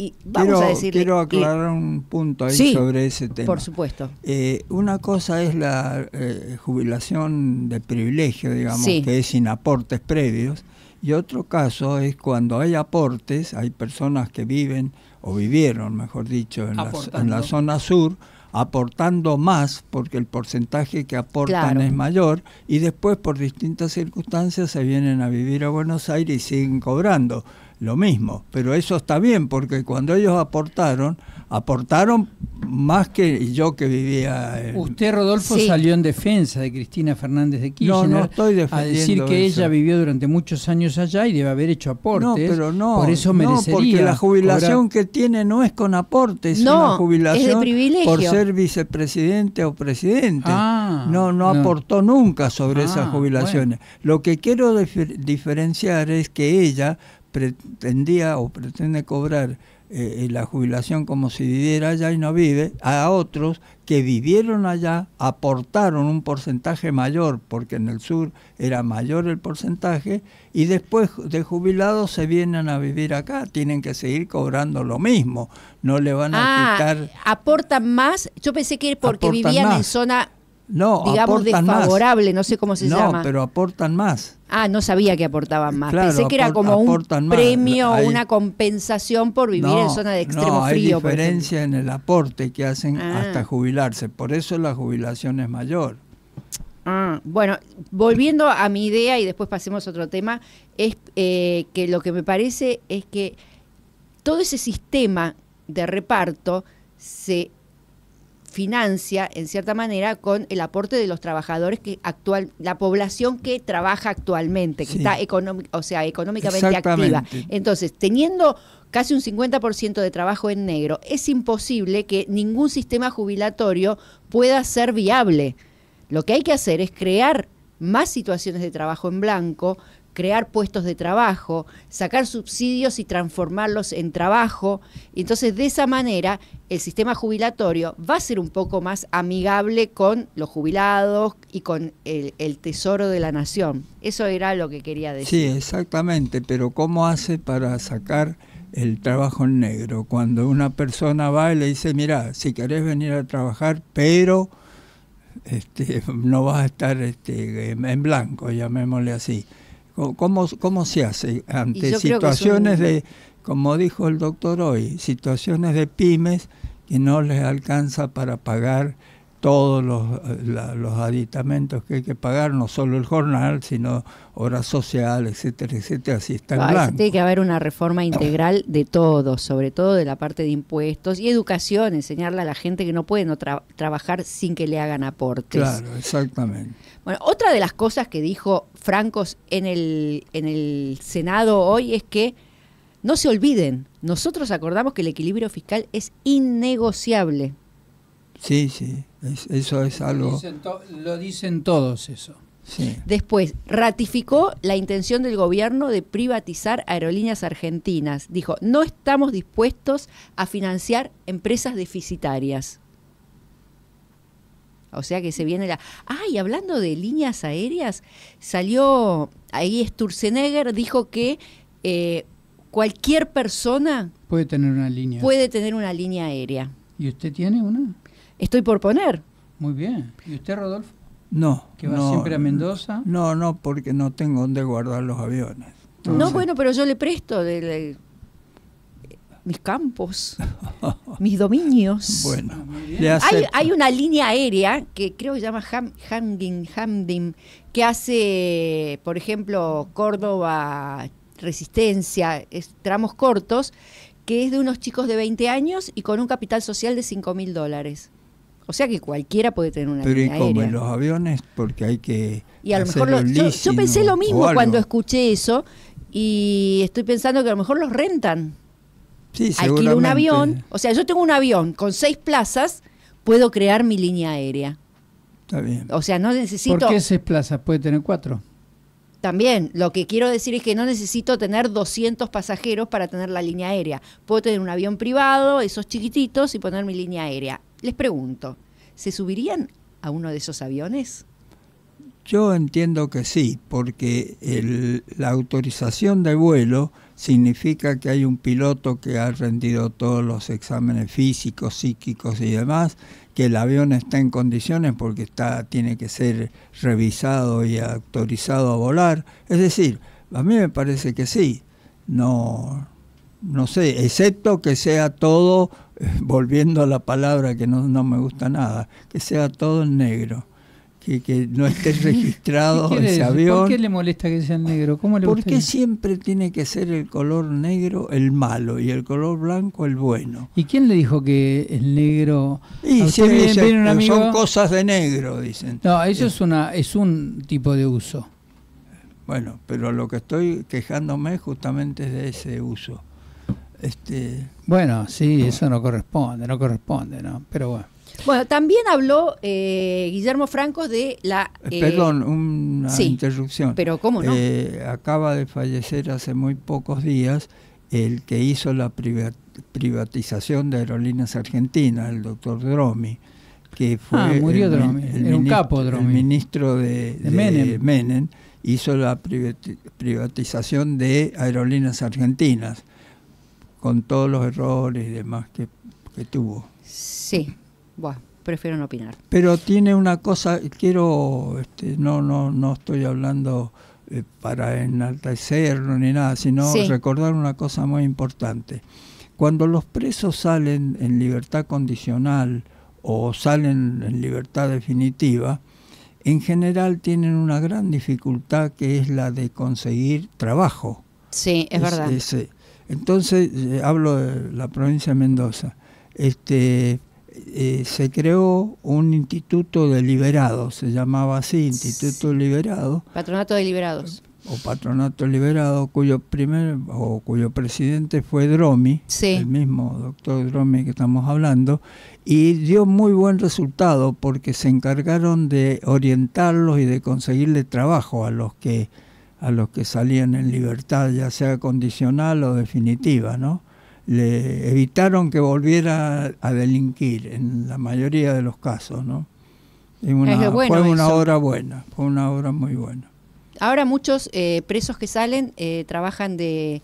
Y vamos quiero, a decirle, quiero aclarar y, un punto ahí sí, sobre ese tema. Por supuesto. Eh, una cosa es la eh, jubilación de privilegio, digamos, sí. que es sin aportes previos. Y otro caso es cuando hay aportes, hay personas que viven o vivieron, mejor dicho, en, la, en la zona sur, aportando más porque el porcentaje que aportan claro. es mayor, y después por distintas circunstancias se vienen a vivir a Buenos Aires y siguen cobrando lo mismo, pero eso está bien porque cuando ellos aportaron, aportaron más que yo que vivía... En... Usted, Rodolfo, sí. salió en defensa de Cristina Fernández de Kirchner. No, no estoy defendiendo a decir que eso. Ella vivió durante muchos años allá y debe haber hecho aportes. No, pero no. Por eso merecería... No, porque la jubilación cobrar... que tiene no es con aportes, no, es una jubilación es de privilegio. Por ser vicepresidente o presidente. Ah, no, no, no aportó nunca sobre ah, esas jubilaciones. Bueno. Lo que quiero dif- diferenciar es que ella... pretendía o pretende cobrar eh, la jubilación como si viviera allá y no vive, a otros que vivieron allá aportaron un porcentaje mayor, porque en el sur era mayor el porcentaje, y después de jubilados se vienen a vivir acá, tienen que seguir cobrando lo mismo, no le van a ah, quitar... ¿Aportan más? Yo pensé que porque vivían más. En zona... No, digamos desfavorable, más. No sé cómo se no, llama. No, pero aportan más. Ah, no sabía que aportaban más. Claro, pensé que era como un premio, hay, una compensación por vivir no, en zona de extremo no, frío. No, hay diferencia en el aporte que hacen ah. hasta jubilarse. Por eso la jubilación es mayor. Ah, bueno, volviendo a mi idea y después pasemos a otro tema, es eh, que lo que me parece es que todo ese sistema de reparto se... financia, en cierta manera, con el aporte de los trabajadores que actual, la población que trabaja actualmente, que sí. está económica, o sea, económicamente activa. Entonces, teniendo casi un cincuenta por ciento de trabajo en negro, es imposible que ningún sistema jubilatorio pueda ser viable. Lo que hay que hacer es crear más situaciones de trabajo en blanco, crear puestos de trabajo, sacar subsidios y transformarlos en trabajo. Entonces, de esa manera, el sistema jubilatorio va a ser un poco más amigable con los jubilados y con el, el tesoro de la nación. Eso era lo que quería decir. Sí, exactamente, pero ¿cómo hace para sacar el trabajo en negro? Cuando una persona va y le dice, mira, si querés venir a trabajar, pero este, no vas a estar este, en blanco, llamémosle así. ¿Cómo, ¿Cómo se hace ante situaciones de, como dijo el doctor hoy, situaciones de pymes que no les alcanza para pagar todos los, la, los aditamentos que hay que pagar, no solo el jornal, sino obra social, etcétera, etcétera, si está en blanco? Tiene que haber una reforma integral de todo, sobre todo de la parte de impuestos y educación, enseñarle a la gente que no puede no tra- trabajar sin que le hagan aportes. Claro, exactamente. Bueno, otra de las cosas que dijo Francos en el, en el Senado hoy es que no se olviden, nosotros acordamos que el equilibrio fiscal es innegociable. Sí, sí, es, eso es algo... Lo dicen, to- lo dicen todos eso. Sí. Después, ratificó la intención del gobierno de privatizar Aerolíneas Argentinas. Dijo, no estamos dispuestos a financiar empresas deficitarias. O sea que se viene la... Ah, y hablando de líneas aéreas, salió... Ahí Sturzenegger dijo que eh, cualquier persona... Puede tener una línea. Puede tener una línea aérea. ¿Y usted tiene una? Estoy por poner. Muy bien. ¿Y usted, Rodolfo? No. ¿Que va no, siempre a Mendoza? No, no, porque no tengo dónde guardar los aviones. Entonces... No, bueno, pero yo le presto de, de, mis campos, mis dominios. Bueno, hay, hay una línea aérea que creo que se llama Ham, Hamdin, Hamdin, que hace, por ejemplo, Córdoba Resistencia, es, tramos cortos, que es de unos chicos de veinte años y con un capital social de cinco mil dólares. O sea que cualquiera puede tener una línea aérea. Pero y como en los aviones, porque hay que... Y a lo mejor lo, yo, yo pensé lo mismo cuando escuché eso, y estoy pensando que a lo mejor los rentan. Sí, alquilo un avión. O sea, yo tengo un avión con seis plazas, puedo crear mi línea aérea. Está bien. O sea, no necesito... ¿Por qué seis plazas? Puede tener cuatro. También, lo que quiero decir es que no necesito tener doscientos pasajeros para tener la línea aérea. Puedo tener un avión privado, esos chiquititos, y poner mi línea aérea. Les pregunto, ¿se subirían a uno de esos aviones? Yo entiendo que sí, porque el, la autorización de vuelo significa que hay un piloto que ha rendido todos los exámenes físicos, psíquicos y demás, que el avión está en condiciones porque está, tiene que ser revisado y autorizado a volar. Es decir, a mí me parece que sí, no, no sé, excepto que sea todo... volviendo a la palabra que no, no me gusta nada, que sea todo en negro, que, que no esté registrado ese decir? avión. ¿Por qué le molesta que sea en negro? ¿Cómo le ¿Por qué siempre tiene que ser el color negro el malo y el color blanco el bueno? ¿Y quién le dijo que el negro? Y si viene, ella, viene un amigo... son cosas de negro, dicen. No, eso es, es, una, es un tipo de uso. Bueno, pero lo que estoy quejándome justamente es de ese uso. Este, bueno, sí, eso no corresponde, no corresponde, ¿no? Pero bueno. Bueno, también habló eh, Guillermo Francos de la... Eh, Perdón, una sí, interrupción. Pero cómo no. Eh, acaba de fallecer hace muy pocos días el que hizo la privatización de Aerolíneas Argentinas, el doctor Dromi, que fue... Ah, murió el, Dromi, el, el era un capo Dromi. El ministro de, de, de Menem. Menem hizo la privatización de Aerolíneas Argentinas, con todos los errores y demás que, que tuvo. Sí, bueno, prefiero no opinar. Pero tiene una cosa, quiero, este, no, no, no estoy hablando eh, para enaltecerlo ni nada, sino sí. recordar una cosa muy importante. Cuando los presos salen en libertad condicional o salen en libertad definitiva, en general tienen una gran dificultad que es la de conseguir trabajo. Sí, es, es verdad. Es, Entonces, eh, hablo de la provincia de Mendoza, este, eh, se creó un instituto de liberados, se llamaba así, Instituto Liberado. Patronato de Liberados. O Patronato Liberado, cuyo primer o cuyo presidente fue Dromi, sí. el mismo doctor Dromi que estamos hablando, y dio muy buen resultado porque se encargaron de orientarlos y de conseguirle trabajo a los que... a los que salían en libertad, ya sea condicional o definitiva, ¿no? Le evitaron que volviera a delinquir en la mayoría de los casos, ¿no? Y una, bueno fue una eso. obra buena, fue una obra muy buena. Ahora muchos eh, presos que salen eh, trabajan de,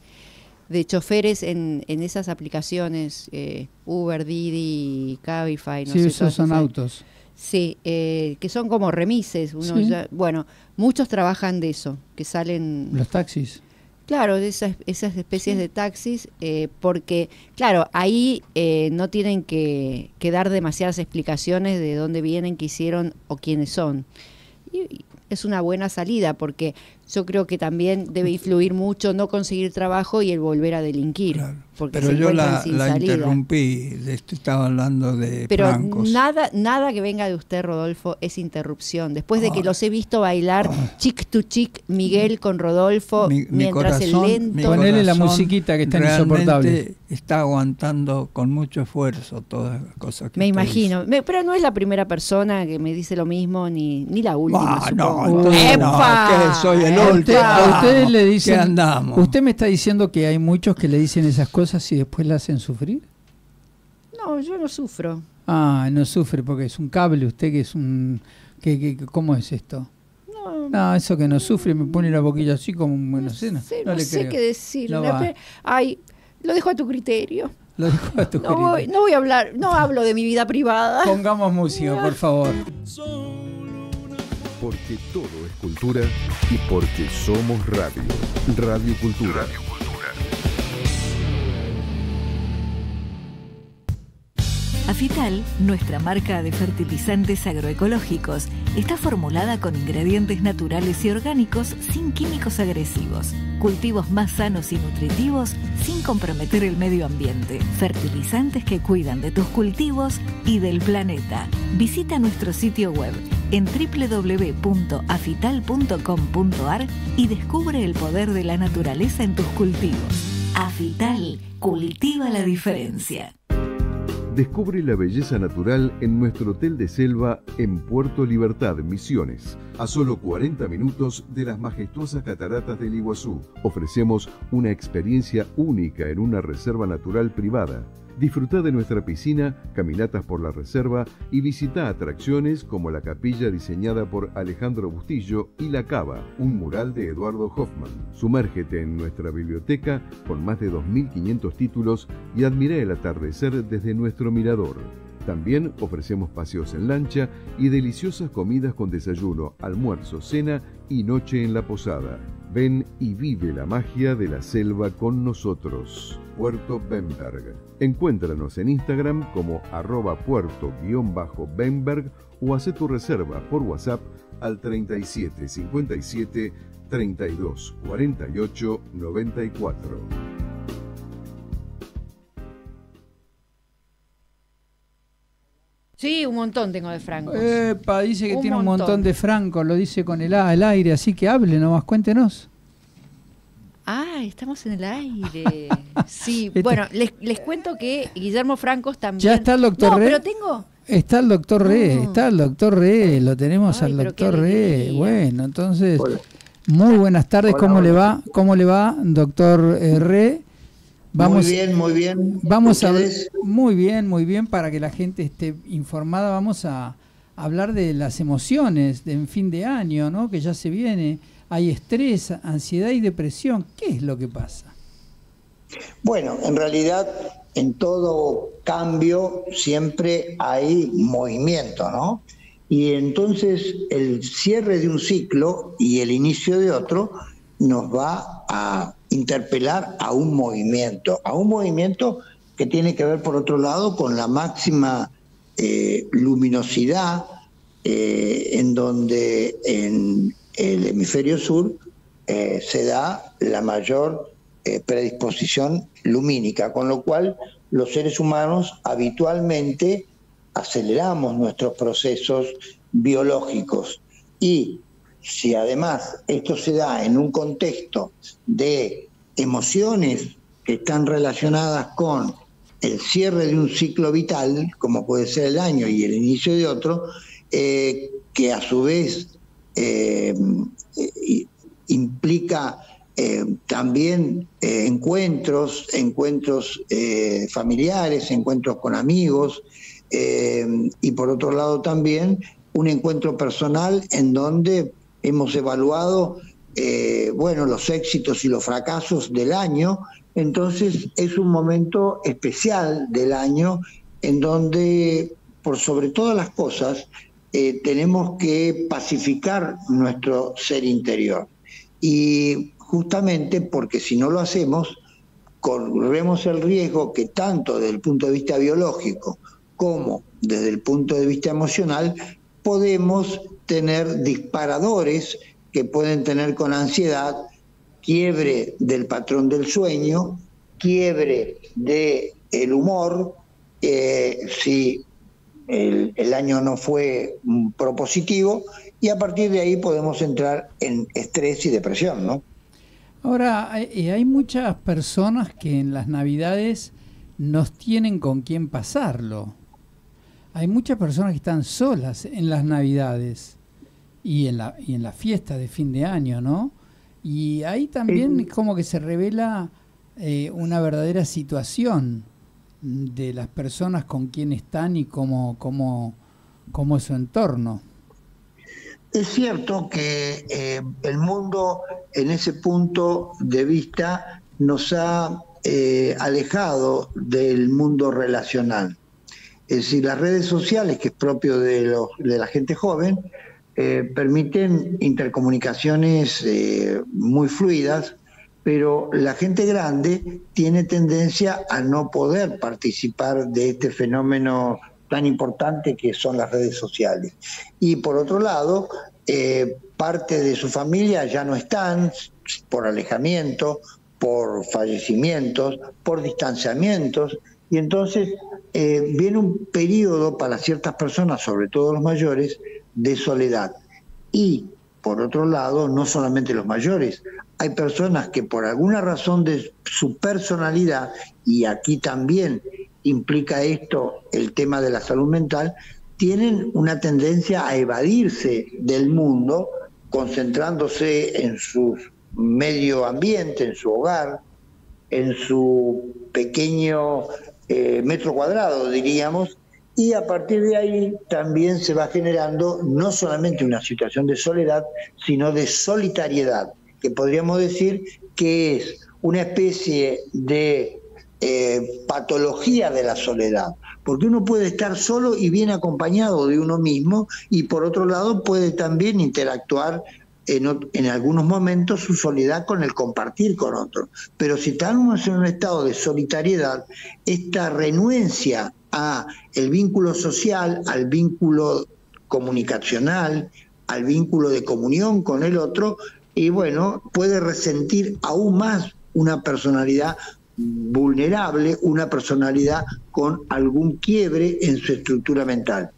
de choferes en, en esas aplicaciones, eh, Uber, Didi, Cabify, no sí, sé. Sí, esos son autos. Sí, eh, que son como remises. Uno sí. ya, bueno, muchos trabajan de eso, que salen... Los taxis. Claro, de esas, esas especies sí. de taxis, eh, porque, claro, ahí eh, no tienen que, que dar demasiadas explicaciones de dónde vienen, qué hicieron o quiénes son. Y, y es una buena salida, porque yo creo que también debe influir mucho no conseguir trabajo y el volver a delinquir. Claro. Porque pero yo la, la interrumpí, de esto estaba hablando de Pero Francos. nada nada que venga de usted, Rodolfo, es interrupción. Después de oh. que los he visto bailar oh. chic to chic, Miguel con Rodolfo, mi, mientras mi corazón, el lento... Ponele la musiquita que está insoportable. Está aguantando con mucho esfuerzo todas las cosas que... Me imagino, me, pero no es la primera persona que me dice lo mismo, ni, ni la última, bah, supongo. No, entonces, ¡epa! No, soy el último. A ustedes le dicen... ¿Qué andamos? Usted me está diciendo que hay muchos que le dicen esas cosas y después la hacen sufrir. No, yo no sufro. Ah, no sufre porque es un cable usted, que es un... Que, que, que, ¿Cómo es esto? No, no, eso que no sufre, me pone la boquilla así como un buena cena. No sé, no, no le sé creo. qué decir. No la, ay, lo dejo a tu criterio. Lo dejo a tu no criterio. Voy, no voy a hablar, no hablo de mi vida privada. Pongamos música, por favor. Porque todo es cultura y porque somos radio. Radio Cultura. Radio Cultura. Afital, nuestra marca de fertilizantes agroecológicos, está formulada con ingredientes naturales y orgánicos sin químicos agresivos. Cultivos más sanos y nutritivos sin comprometer el medio ambiente. Fertilizantes que cuidan de tus cultivos y del planeta. Visita nuestro sitio web en w w w punto afital punto com punto ar y descubre el poder de la naturaleza en tus cultivos. Afital, cultiva la diferencia. Descubre la belleza natural en nuestro hotel de selva en Puerto Libertad, Misiones, a solo cuarenta minutos de las majestuosas cataratas del Iguazú. Ofrecemos una experiencia única en una reserva natural privada. Disfruta de nuestra piscina, caminatas por la reserva y visita atracciones como la capilla diseñada por Alejandro Bustillo y La Cava, un mural de Eduardo Hoffman. Sumérgete en nuestra biblioteca con más de dos mil quinientos títulos y admira el atardecer desde nuestro mirador. También ofrecemos paseos en lancha y deliciosas comidas con desayuno, almuerzo, cena y noche en la posada. Ven y vive la magia de la selva con nosotros. Puerto Bemberg. Encuéntranos en Instagram como arroba puerto-bemberg o haz tu reserva por WhatsApp al treinta y siete cincuenta y siete treinta y dos cuarenta y ocho noventa y cuatro. Sí, un montón tengo de francos. Epa, dice que un tiene montón. un montón de francos, lo dice con el, el aire, así que hable nomás, cuéntenos. Ah, estamos en el aire. Sí, bueno, les, les cuento que Guillermo Francos también. Ya está el doctor no, Rey. Pero tengo. Está el doctor no. Rey, está el doctor Rey, lo tenemos. Ay, al doctor Rey. Bueno, entonces, hola. Muy buenas tardes. Hola, ¿Cómo hola. le va? ¿Cómo le va, doctor eh, Rey? Vamos, muy bien, muy bien. Vamos a ver, muy bien, muy bien, para que la gente esté informada, vamos a hablar de las emociones de en fin de año, ¿no? Que ya se viene. Hay estrés, ansiedad y depresión. ¿Qué es lo que pasa? Bueno, en realidad en todo cambio siempre hay movimiento, ¿no? Y entonces el cierre de un ciclo y el inicio de otro nos va a interpelar a un movimiento, a un movimiento que tiene que ver, por otro lado, con la máxima eh, luminosidad, eh, en donde en el hemisferio sur eh, se da la mayor eh, predisposición lumínica, con lo cual los seres humanos habitualmente aceleramos nuestros procesos biológicos. Y si además esto se da en un contexto de emociones que están relacionadas con el cierre de un ciclo vital, como puede ser el año y el inicio de otro, eh, que a su vez eh, implica eh, también eh, encuentros, encuentros eh, familiares, encuentros con amigos, eh, y por otro lado también un encuentro personal en donde hemos evaluado eh, bueno, los éxitos y los fracasos del año. Entonces es un momento especial del año en donde, por sobre todas las cosas, eh, tenemos que pacificar nuestro ser interior. Y justamente porque si no lo hacemos, corremos el riesgo que tanto desde el punto de vista biológico como desde el punto de vista emocional podemos tener disparadores que pueden tener con ansiedad, quiebre del patrón del sueño, quiebre del humor, eh, si el, el año no fue propositivo, y a partir de ahí podemos entrar en estrés y depresión, ¿no? Ahora, hay muchas personas que en las Navidades no tienen con quién pasarlo. Hay muchas personas que están solas en las Navidades y en la y en la fiesta de fin de año, ¿no? Y ahí también como que se revela eh, una verdadera situación de las personas con quién están y cómo, cómo, cómo es su entorno. Es cierto que eh, el mundo en ese punto de vista nos ha eh, alejado del mundo relacional. Es decir, las redes sociales, que es propio de, los, de la gente joven, eh, permiten intercomunicaciones eh, muy fluidas, pero la gente grande tiene tendencia a no poder participar de este fenómeno tan importante que son las redes sociales. Y por otro lado, eh, parte de su familia ya no están por alejamiento, por fallecimientos, por distanciamientos, y entonces eh, viene un periodo para ciertas personas, sobre todo los mayores, de soledad. Y por otro lado, no solamente los mayores, hay personas que por alguna razón de su personalidad, y aquí también implica esto el tema de la salud mental, tienen una tendencia a evadirse del mundo, concentrándose en su medio ambiente, en su hogar, en su pequeño eh, metro cuadrado, diríamos, y a partir de ahí también se va generando no solamente una situación de soledad, sino de solitariedad, que podríamos decir que es una especie de eh, patología de la soledad, porque uno puede estar solo y bien acompañado de uno mismo, y por otro lado puede también interactuar en, en algunos momentos su soledad con el compartir con otros. Pero si estamos en un estado de solitariedad, esta renuencia a el vínculo social, al vínculo comunicacional, al vínculo de comunión con el otro, y bueno, puede resentir aún más una personalidad vulnerable, una personalidad con algún quiebre en su estructura mental.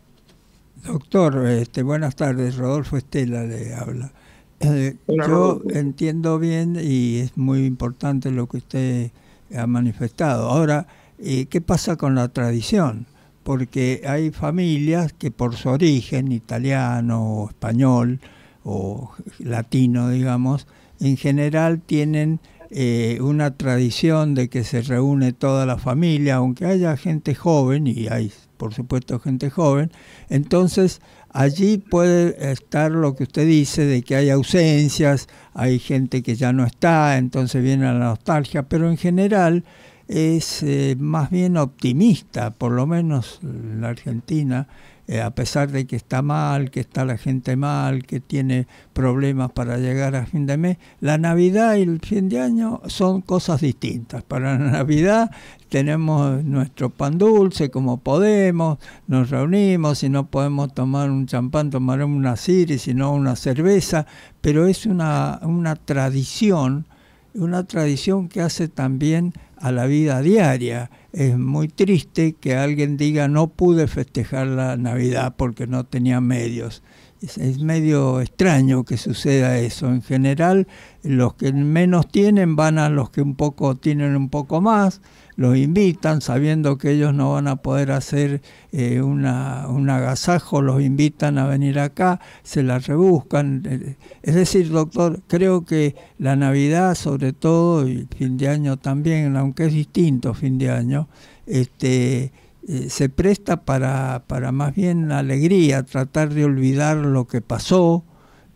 Doctor, este, buenas tardes, Rodolfo Stella le habla. Eh, Hola, yo Rodolfo. Entiendo bien, y es muy importante lo que usted ha manifestado. Ahora, Eh, ¿qué pasa con la tradición? Porque hay familias que por su origen, italiano o español o latino, digamos, en general tienen eh, una tradición de que se reúne toda la familia, aunque haya gente joven, y hay por supuesto gente joven. Entonces allí puede estar lo que usted dice de que hay ausencias, hay gente que ya no está, entonces viene la nostalgia, pero en general es eh, más bien optimista, por lo menos la Argentina, eh, a pesar de que está mal, que está la gente mal, que tiene problemas para llegar a fin de mes. La Navidad y el fin de año son cosas distintas. Para la Navidad tenemos nuestro pan dulce como podemos, nos reunimos, si no podemos tomar un champán, tomaremos una sidra, si no una cerveza, pero es una, una tradición, una tradición que hace también a la vida diaria. Es muy triste que alguien diga no pude festejar la Navidad porque no tenía medios. Es, es medio extraño que suceda eso. En general, los que menos tienen van a los que un poco tienen un poco más, los invitan sabiendo que ellos no van a poder hacer eh, una, un agasajo, los invitan a venir acá, se la rebuscan. Es decir, doctor, creo que la Navidad sobre todo y fin de año también, aunque es distinto fin de año, este eh, se presta para, para más bien la alegría, tratar de olvidar lo que pasó.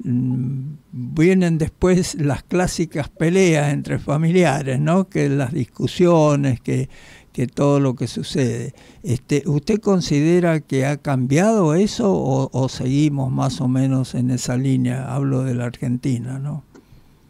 Vienen después las clásicas peleas entre familiares, ¿no? Que las discusiones, que, que todo lo que sucede. Este, ¿usted considera que ha cambiado eso o, o seguimos más o menos en esa línea? Hablo de la Argentina, ¿no?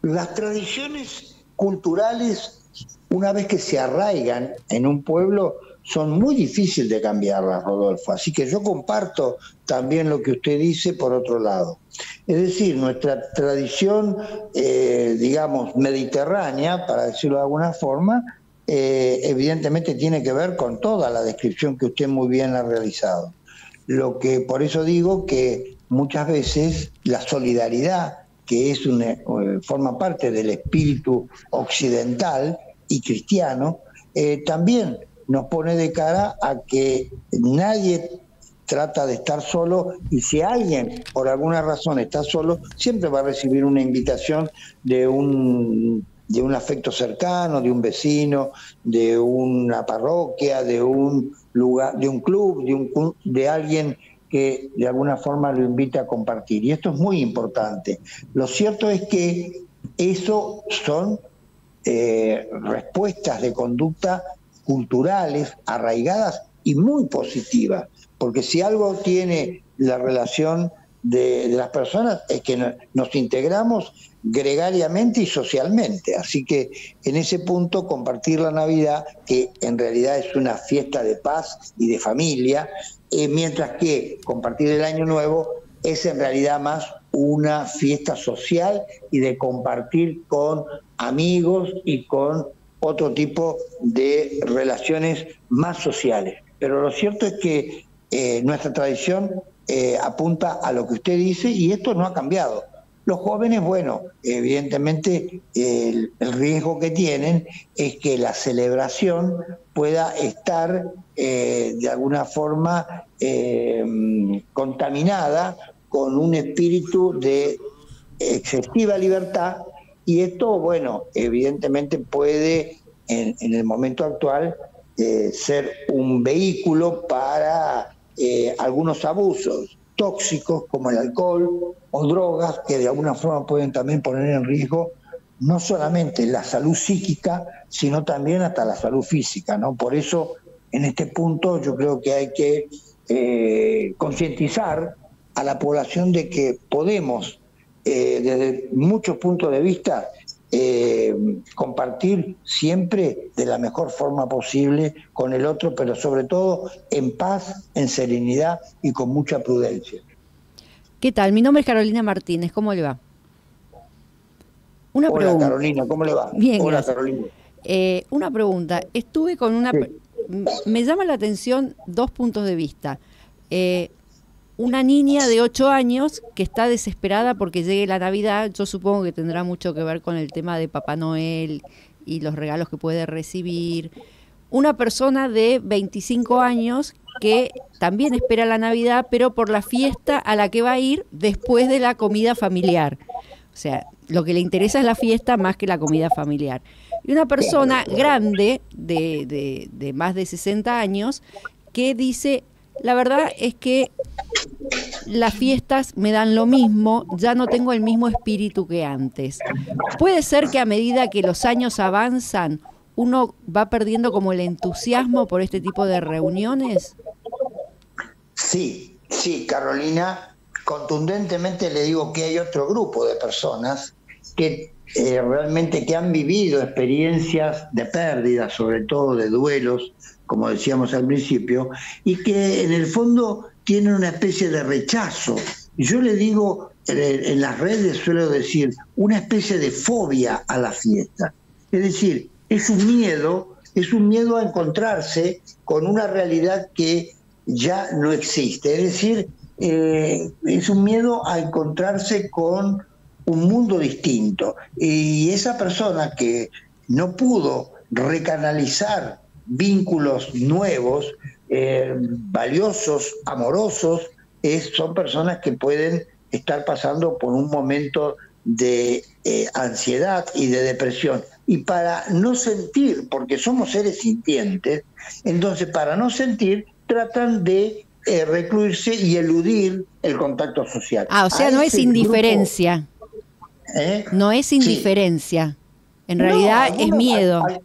Las tradiciones culturales, una vez que se arraigan en un pueblo, son muy difíciles de cambiarlas, Rodolfo. Así que yo comparto también lo que usted dice por otro lado. Es decir, nuestra tradición, eh, digamos, mediterránea, para decirlo de alguna forma, eh, evidentemente tiene que ver con toda la descripción que usted muy bien ha realizado. Lo que por eso digo que muchas veces la solidaridad, que es una, forma parte del espíritu occidental y cristiano, eh, también nos pone de cara a que nadie trata de estar solo, y si alguien por alguna razón está solo, siempre va a recibir una invitación de un, de un afecto cercano, de un vecino, de una parroquia, de un lugar, de un club, de un de alguien que de alguna forma lo invita a compartir. Y esto es muy importante. Lo cierto es que eso son eh, respuestas de conducta culturales, arraigadas y muy positivas, porque si algo tiene la relación de, de las personas es que nos integramos gregariamente y socialmente. Así que en ese punto compartir la Navidad, que en realidad es una fiesta de paz y de familia, eh, mientras que compartir el Año Nuevo es en realidad más una fiesta social y de compartir con amigos y con otro tipo de relaciones más sociales. Pero lo cierto es que eh, nuestra tradición eh, apunta a lo que usted dice y esto no ha cambiado. Los jóvenes, bueno, evidentemente el, el riesgo que tienen es que la celebración pueda estar eh, de alguna forma eh, contaminada con un espíritu de excesiva libertad y esto, bueno, evidentemente puede en, en el momento actual eh, ser un vehículo para eh, algunos abusos tóxicos como el alcohol o drogas que de alguna forma pueden también poner en riesgo no solamente la salud psíquica, sino también hasta la salud física, ¿no? Por eso, en este punto, yo creo que hay que eh, concientizar a la población de que podemos, eh, desde muchos puntos de vista, eh, compartir siempre de la mejor forma posible con el otro, pero sobre todo en paz, en serenidad y con mucha prudencia. ¿Qué tal? Mi nombre es Carolina Martínez, ¿cómo le va? Una Hola pregunta. Carolina, ¿cómo le va? Bien, Hola gracias. Carolina. Eh, una pregunta, estuve con una... Sí. Me llama la atención dos puntos de vista. Eh, una niña de ocho años que está desesperada porque llegue la Navidad, yo supongo que tendrá mucho que ver con el tema de Papá Noel y los regalos que puede recibir. Una persona de veinticinco años que también espera la Navidad, pero por la fiesta a la que va a ir después de la comida familiar. O sea, lo que le interesa es la fiesta más que la comida familiar. Y una persona grande, de, de, de más de sesenta años, que dice, la verdad es que las fiestas me dan lo mismo, ya no tengo el mismo espíritu que antes. Puede ser que a medida que los años avanzan, ¿uno va perdiendo como el entusiasmo por este tipo de reuniones? Sí, sí, Carolina, contundentemente le digo que hay otro grupo de personas que eh, realmente que han vivido experiencias de pérdida, sobre todo de duelos, como decíamos al principio, y que en el fondo tienen una especie de rechazo. Yo le digo, en, en las redes suelo decir, una especie de fobia a la fiesta. Es decir, Es un miedo, es un miedo a encontrarse con una realidad que ya no existe. Es decir, eh, es un miedo a encontrarse con un mundo distinto. Y esa persona que no pudo recanalizar vínculos nuevos, eh, valiosos, amorosos, es, son personas que pueden estar pasando por un momento de eh, ansiedad y de depresión. Y para no sentir, porque somos seres sintientes, entonces para no sentir tratan de eh, recluirse y eludir el contacto social. Ah, o sea, no es indiferencia. ¿Eh? No es indiferencia. En realidad es miedo. Hay, hay,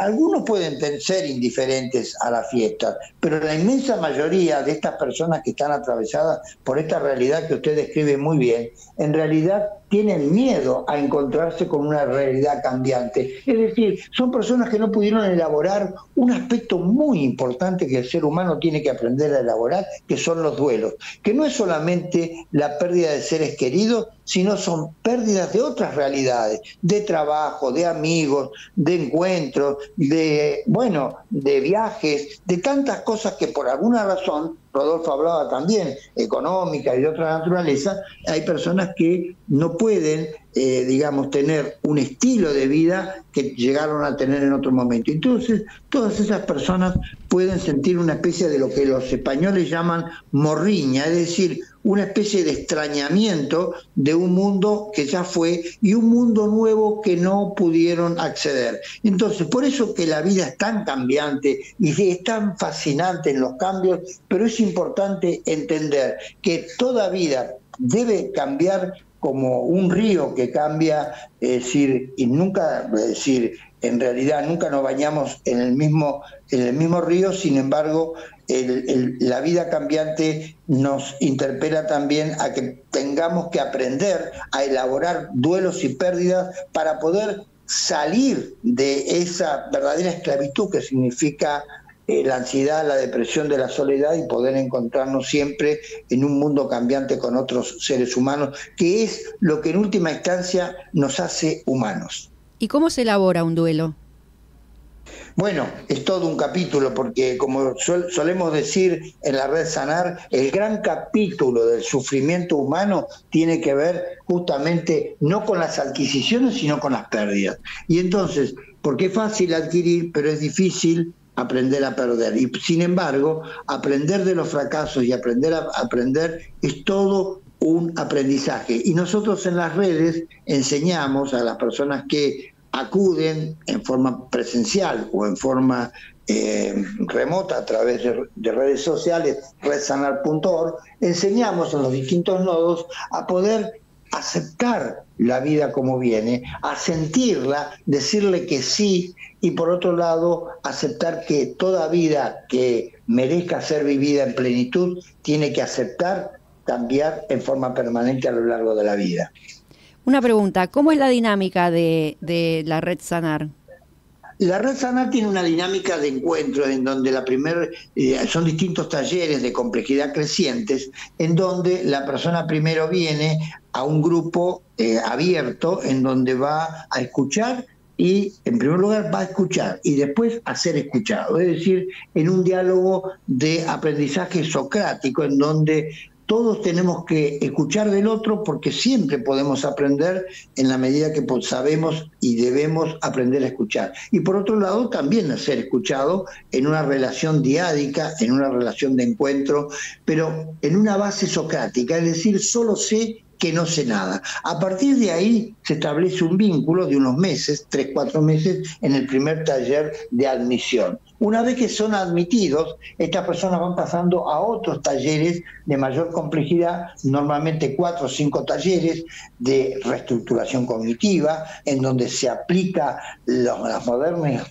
algunos pueden ser indiferentes a la fiesta, pero la inmensa mayoría de estas personas que están atravesadas por esta realidad que usted describe muy bien, en realidad tienen miedo a encontrarse con una realidad cambiante. Es decir, son personas que no pudieron elaborar un aspecto muy importante que el ser humano tiene que aprender a elaborar, que son los duelos, que no es solamente la pérdida de seres queridos, sino son pérdidas de otras realidades, de trabajo, de amigos, de encuentros, de, bueno, de viajes, de tantas cosas que por alguna razón, Rodolfo hablaba también, económica y de otra naturaleza, hay personas que no pueden, eh, digamos, tener un estilo de vida que llegaron a tener en otro momento. Entonces, todas esas personas pueden sentir una especie de lo que los españoles llaman morriña, es decir, una especie de extrañamiento de un mundo que ya fue y un mundo nuevo que no pudieron acceder. Entonces, por eso que la vida es tan cambiante y es tan fascinante en los cambios, pero es importante entender que toda vida debe cambiar como un río que cambia, es decir, y nunca, es decir, en realidad nunca nos bañamos en el mismo, en el mismo río, sin embargo, el, el, la vida cambiante nos interpela también a que tengamos que aprender a elaborar duelos y pérdidas para poder salir de esa verdadera esclavitud que significa eh, la ansiedad, la depresión, de la soledad, y poder encontrarnos siempre en un mundo cambiante con otros seres humanos, que es lo que en última instancia nos hace humanos. ¿Y cómo se elabora un duelo? Bueno, es todo un capítulo, porque como solemos decir en la Red Sanar, el gran capítulo del sufrimiento humano tiene que ver justamente no con las adquisiciones, sino con las pérdidas. Y entonces, porque es fácil adquirir, pero es difícil aprender a perder. Y sin embargo, aprender de los fracasos y aprender a aprender es todo un aprendizaje. Y nosotros en las redes enseñamos a las personas que acuden en forma presencial o en forma eh, remota a través de, de redes sociales, red sanar punto org, enseñamos en los distintos nodos a poder aceptar la vida como viene, a sentirla, decirle que sí, y por otro lado aceptar que toda vida que merezca ser vivida en plenitud tiene que aceptar cambiar en forma permanente a lo largo de la vida. Una pregunta, ¿cómo es la dinámica de, de la Red Sanar? La Red Sanar tiene una dinámica de encuentro en donde la primer, eh, son distintos talleres de complejidad crecientes, en donde la persona primero viene a un grupo eh, abierto, en donde va a escuchar y, en primer lugar, va a escuchar y después a ser escuchado. Es decir, en un diálogo de aprendizaje socrático, en donde todos tenemos que escuchar del otro, porque siempre podemos aprender en la medida que sabemos y debemos aprender a escuchar. Y por otro lado, también ser escuchado en una relación diádica, en una relación de encuentro, pero en una base socrática, es decir, solo sé que no sé nada. A partir de ahí se establece un vínculo de unos meses, tres, cuatro meses, en el primer taller de admisión. Una vez que son admitidos, estas personas van pasando a otros talleres de mayor complejidad, normalmente cuatro o cinco talleres de reestructuración cognitiva, en donde se aplica los, las modernas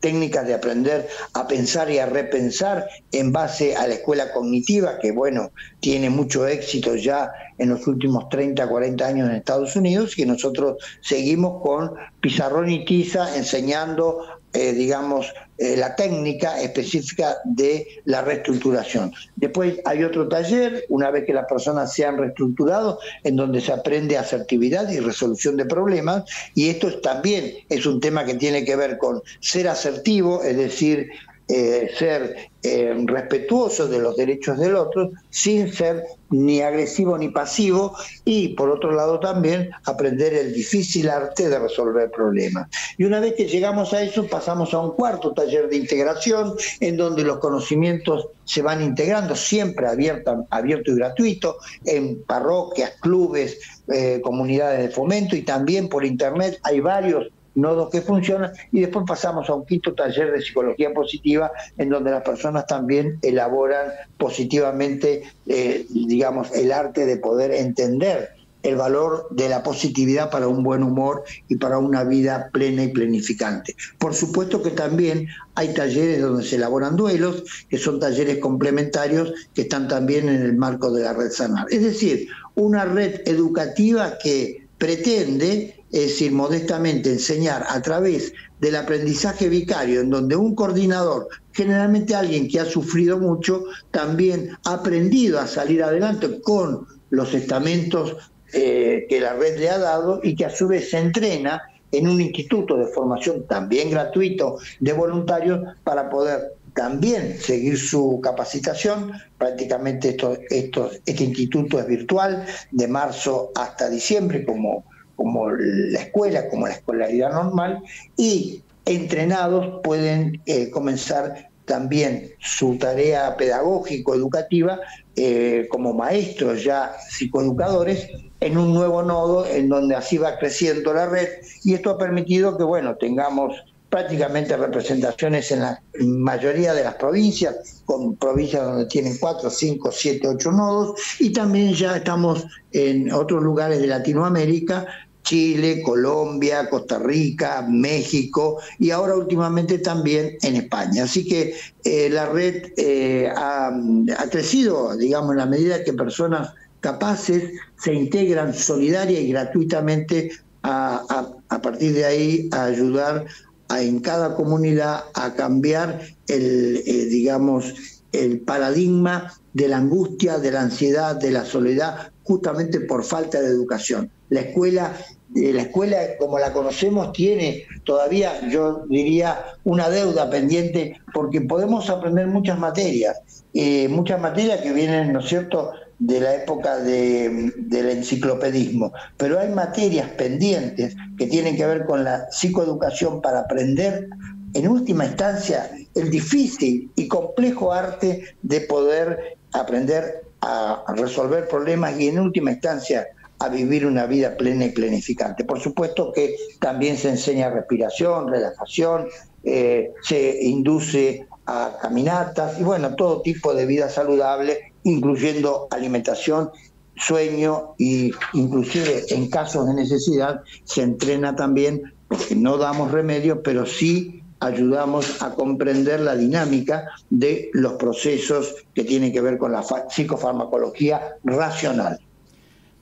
técnicas de aprender a pensar y a repensar en base a la escuela cognitiva, que bueno, tiene mucho éxito ya en los últimos treinta, cuarenta años en Estados Unidos, y nosotros seguimos con pizarrón y tiza enseñando Eh, digamos, eh, la técnica específica de la reestructuración. Después hay otro taller, una vez que las personas se han reestructurado, en donde se aprende asertividad y resolución de problemas, y esto también es un tema que tiene que ver con ser asertivo, es decir, eh, ser eh, respetuoso de los derechos del otro, sin ser ni agresivo ni pasivo, y por otro lado también aprender el difícil arte de resolver problemas. Y una vez que llegamos a eso, pasamos a un cuarto taller de integración, en donde los conocimientos se van integrando, siempre abierta, abierto y gratuito, en parroquias, clubes, eh, comunidades de fomento, y también por internet hay varios nodos que funcionan, y después pasamos a un quinto taller de psicología positiva, en donde las personas también elaboran positivamente, eh, digamos, el arte de poder entender el valor de la positividad para un buen humor y para una vida plena y planificante. Por supuesto que también hay talleres donde se elaboran duelos, que son talleres complementarios que están también en el marco de la Red Sanar. Es decir, una red educativa que pretende, es decir, modestamente, enseñar a través del aprendizaje vicario, en donde un coordinador, generalmente alguien que ha sufrido mucho, también ha aprendido a salir adelante con los estamentos eh, que la red le ha dado, y que a su vez se entrena en un instituto de formación también gratuito de voluntarios para poder también seguir su capacitación. Prácticamente esto, esto, este instituto es virtual de marzo hasta diciembre, como como la escuela, como la escolaridad normal, y entrenados pueden eh, comenzar también su tarea pedagógico-educativa eh, como maestros ya psicoeducadores en un nuevo nodo, en donde así va creciendo la red, y esto ha permitido que bueno, tengamos prácticamente representaciones en la mayoría de las provincias, con provincias donde tienen cuatro, cinco, siete, ocho nodos, y también ya estamos en otros lugares de Latinoamérica Chile, Colombia, Costa Rica, México y ahora últimamente también en España. Así que eh, la red eh, ha, ha crecido, digamos, en la medida que personas capaces se integran solidaria y gratuitamente a, a, a partir de ahí a ayudar a, en cada comunidad a cambiar el, eh, digamos, el paradigma de la angustia, de la ansiedad, de la soledad, justamente por falta de educación. La escuela, eh, la escuela como la conocemos tiene todavía, yo diría, una deuda pendiente porque podemos aprender muchas materias, eh, muchas materias que vienen, ¿no es cierto?, de la época de, del enciclopedismo, pero hay materias pendientes que tienen que ver con la psicoeducación para aprender, en última instancia, el difícil y complejo arte de poder aprender a resolver problemas y en última instancia a vivir una vida plena y planificante. Por supuesto que también se enseña respiración, relajación, eh, se induce a caminatas y bueno, todo tipo de vida saludable, incluyendo alimentación, sueño y inclusive en casos de necesidad se entrena también, porque no damos remedio, pero sí ayudamos a comprender la dinámica de los procesos que tienen que ver con la psicofarmacología racional.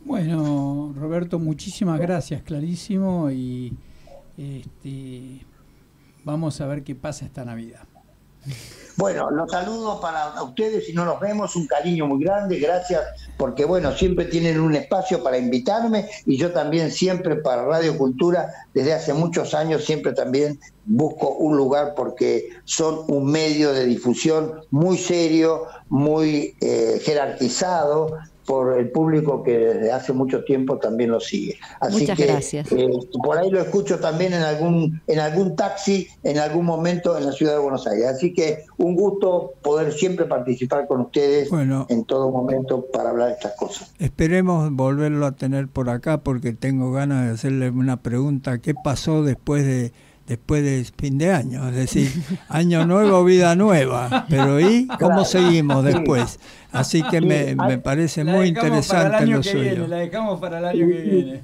Bueno, Roberto, muchísimas gracias, clarísimo, y este, vamos a ver qué pasa esta Navidad. Bueno, los saludos para ustedes, si no nos vemos, un cariño muy grande, gracias, porque bueno, siempre tienen un espacio para invitarme y yo también siempre para Radio Cultura, desde hace muchos años, siempre también busco un lugar porque son un medio de difusión muy serio, muy eh, jerarquizado, por el público que desde hace mucho tiempo también lo sigue. Así Muchas que, gracias. Eh, por ahí lo escucho también en algún, en algún taxi, en algún momento en la ciudad de Buenos Aires. Así que un gusto poder siempre participar con ustedes, bueno, en todo momento para hablar de estas cosas. Esperemos volverlo a tener por acá porque tengo ganas de hacerle una pregunta. ¿Qué pasó después de después de fin de año? Es decir, año nuevo, vida nueva. Pero ¿y cómo seguimos después? Así que me, me parece muy interesante lo suyo. La dejamos para el año que viene.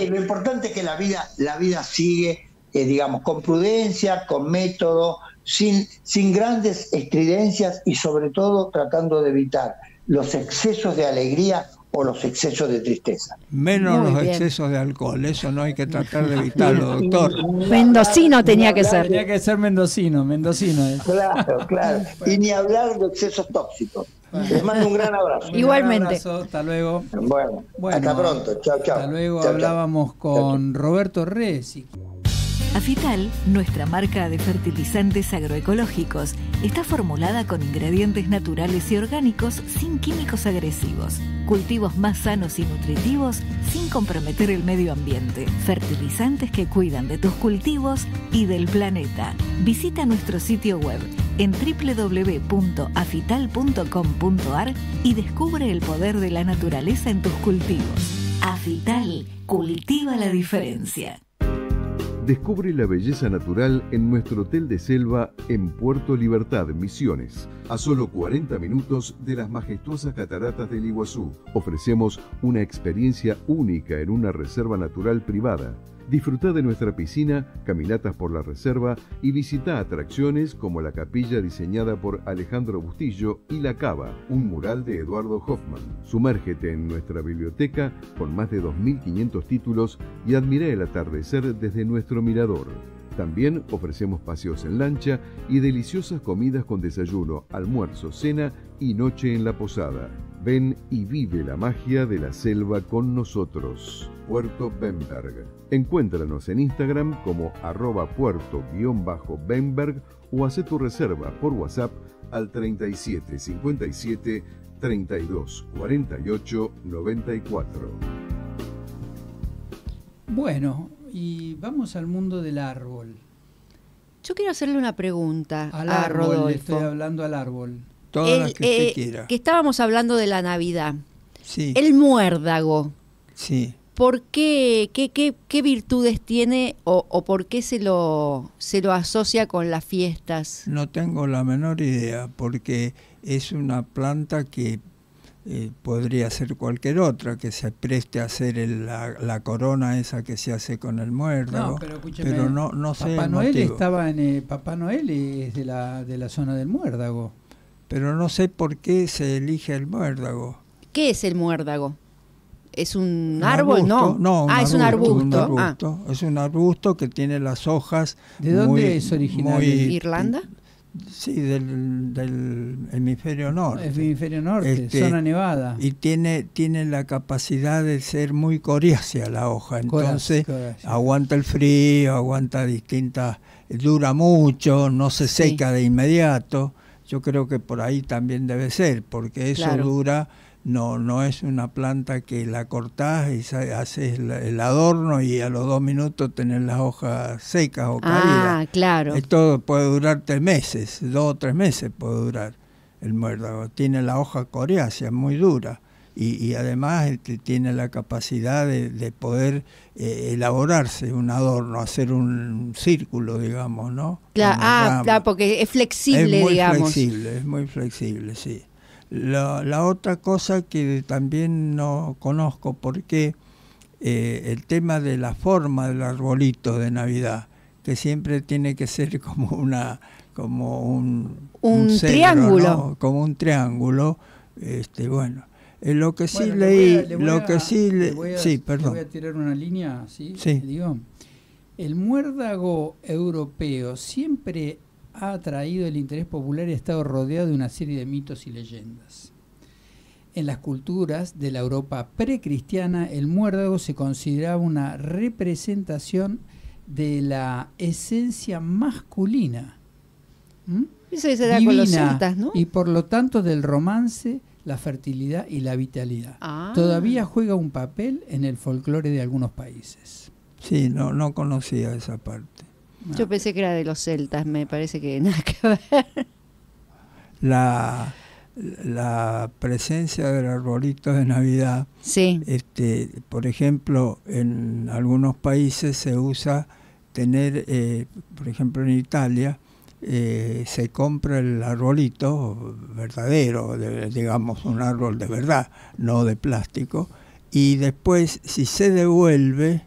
Sí, lo importante es que la vida, la vida sigue, eh, digamos, con prudencia, con método, sin, sin grandes estridencias y sobre todo tratando de evitar los excesos de alegría o los excesos de tristeza. Menos Muy los bien. excesos de alcohol, eso no hay que tratar de evitarlo, doctor. Mendocino tenía que ser. Tenía que ser mendocino, mendocino. Eh. Claro, claro. Y ni hablar de excesos tóxicos. Bueno. Les mando un gran abrazo. Igualmente. Un abrazo, hasta luego. Bueno, bueno, hasta pronto. Chao, chao. Hasta luego. Chau, hablábamos chau. con chau. Roberto Reyes. Y... Afital, nuestra marca de fertilizantes agroecológicos, está formulada con ingredientes naturales y orgánicos sin químicos agresivos. Cultivos más sanos y nutritivos sin comprometer el medio ambiente. Fertilizantes que cuidan de tus cultivos y del planeta. Visita nuestro sitio web en doble u doble u doble u punto afital punto com punto ar y descubre el poder de la naturaleza en tus cultivos. Afital, cultiva la diferencia. Descubre la belleza natural en nuestro hotel de selva en Puerto Libertad, Misiones, a solo cuarenta minutos de las majestuosas cataratas del Iguazú. Ofrecemos una experiencia única en una reserva natural privada. Disfruta de nuestra piscina, caminatas por la reserva y visita atracciones como la capilla diseñada por Alejandro Bustillo y La Cava, un mural de Eduardo Hoffman. Sumérgete en nuestra biblioteca con más de dos mil quinientos títulos y admira el atardecer desde nuestro mirador. También ofrecemos paseos en lancha y deliciosas comidas con desayuno, almuerzo, cena y noche en la posada. Ven y vive la magia de la selva con nosotros. Puerto Bemberg. Encuéntranos en Instagram como arroba puerto-bemberg o haz tu reserva por WhatsApp al treinta y siete cincuenta y siete, treinta y dos, cuarenta y ocho, noventa y cuatro. Bueno, y vamos al mundo del árbol. Yo quiero hacerle una pregunta al a árbol, Rodolfo. Le estoy hablando al árbol. Todas el, las que usted eh, quiera. Que estábamos hablando de la Navidad. Sí. El muérdago. Sí. ¿Por qué, qué, qué, qué virtudes tiene o, o por qué se lo, se lo asocia con las fiestas? No tengo la menor idea, porque es una planta que Eh, podría ser cualquier otra que se preste a hacer el, la, la corona esa que se hace con el muérdago. No, pero escúcheme, pero no, no sé Papá Noel motivo. Estaba en eh, Papá Noel es de la, de la zona del muérdago. Pero no sé por qué se elige el muérdago. ¿Qué es el muérdago? ¿Es un, ¿Un árbol? Arbusto? No, no un ah, arbusto, es un arbusto. Un arbusto. Ah. Es un arbusto que tiene las hojas. ¿De dónde muy, es originario? ¿Irlanda? Sí, del, del hemisferio norte. El hemisferio norte, este, zona nevada. Y tiene, tiene la capacidad de ser muy coriácea la hoja, entonces coriácea. Aguanta el frío, aguanta distintas, dura mucho, no se seca sí. de inmediato. Yo creo que por ahí también debe ser, porque eso claro. dura, no, no es una planta que la cortás y haces el adorno y a los dos minutos tenés las hojas secas o caídas. Ah, claro. Esto puede durar tres meses, dos o tres meses puede durar el muérdago. Tiene la hoja coriácea, muy dura, y, y además este, tiene la capacidad de, de poder eh, elaborarse un adorno, hacer un círculo, digamos, ¿no? Claro, ah, claro, porque es flexible, digamos. Es muy flexible, es muy flexible, sí. La, la otra cosa que también no conozco porque eh, el tema de la forma del arbolito de Navidad, que siempre tiene que ser como una como un, un, un cedro, triángulo, ¿no? Como un triángulo, este bueno, eh, lo que sí bueno, leí, le a, le lo que a, sí, le, le voy a, sí, perdón. Le voy a tirar una línea, sí, sí. Digo, el muérdago europeo siempre ha atraído el interés popular y ha estado rodeado de una serie de mitos y leyendas. En las culturas de la Europa precristiana, el muérdago se consideraba una representación de la esencia masculina, ¿m? Eso se da divina, con los celtas, ¿no? Y por lo tanto del romance, la fertilidad y la vitalidad. Ah. Todavía juega un papel en el folclore de algunos países. Sí, no, no conocía esa parte. No. Yo pensé que era de los celtas, me parece que nada que ver. La, la presencia del arbolito de Navidad, sí. este, por ejemplo, en algunos países se usa tener, eh, por ejemplo en Italia, eh, se compra el arbolito verdadero, de, digamos un árbol de verdad, no de plástico, y después si se devuelve,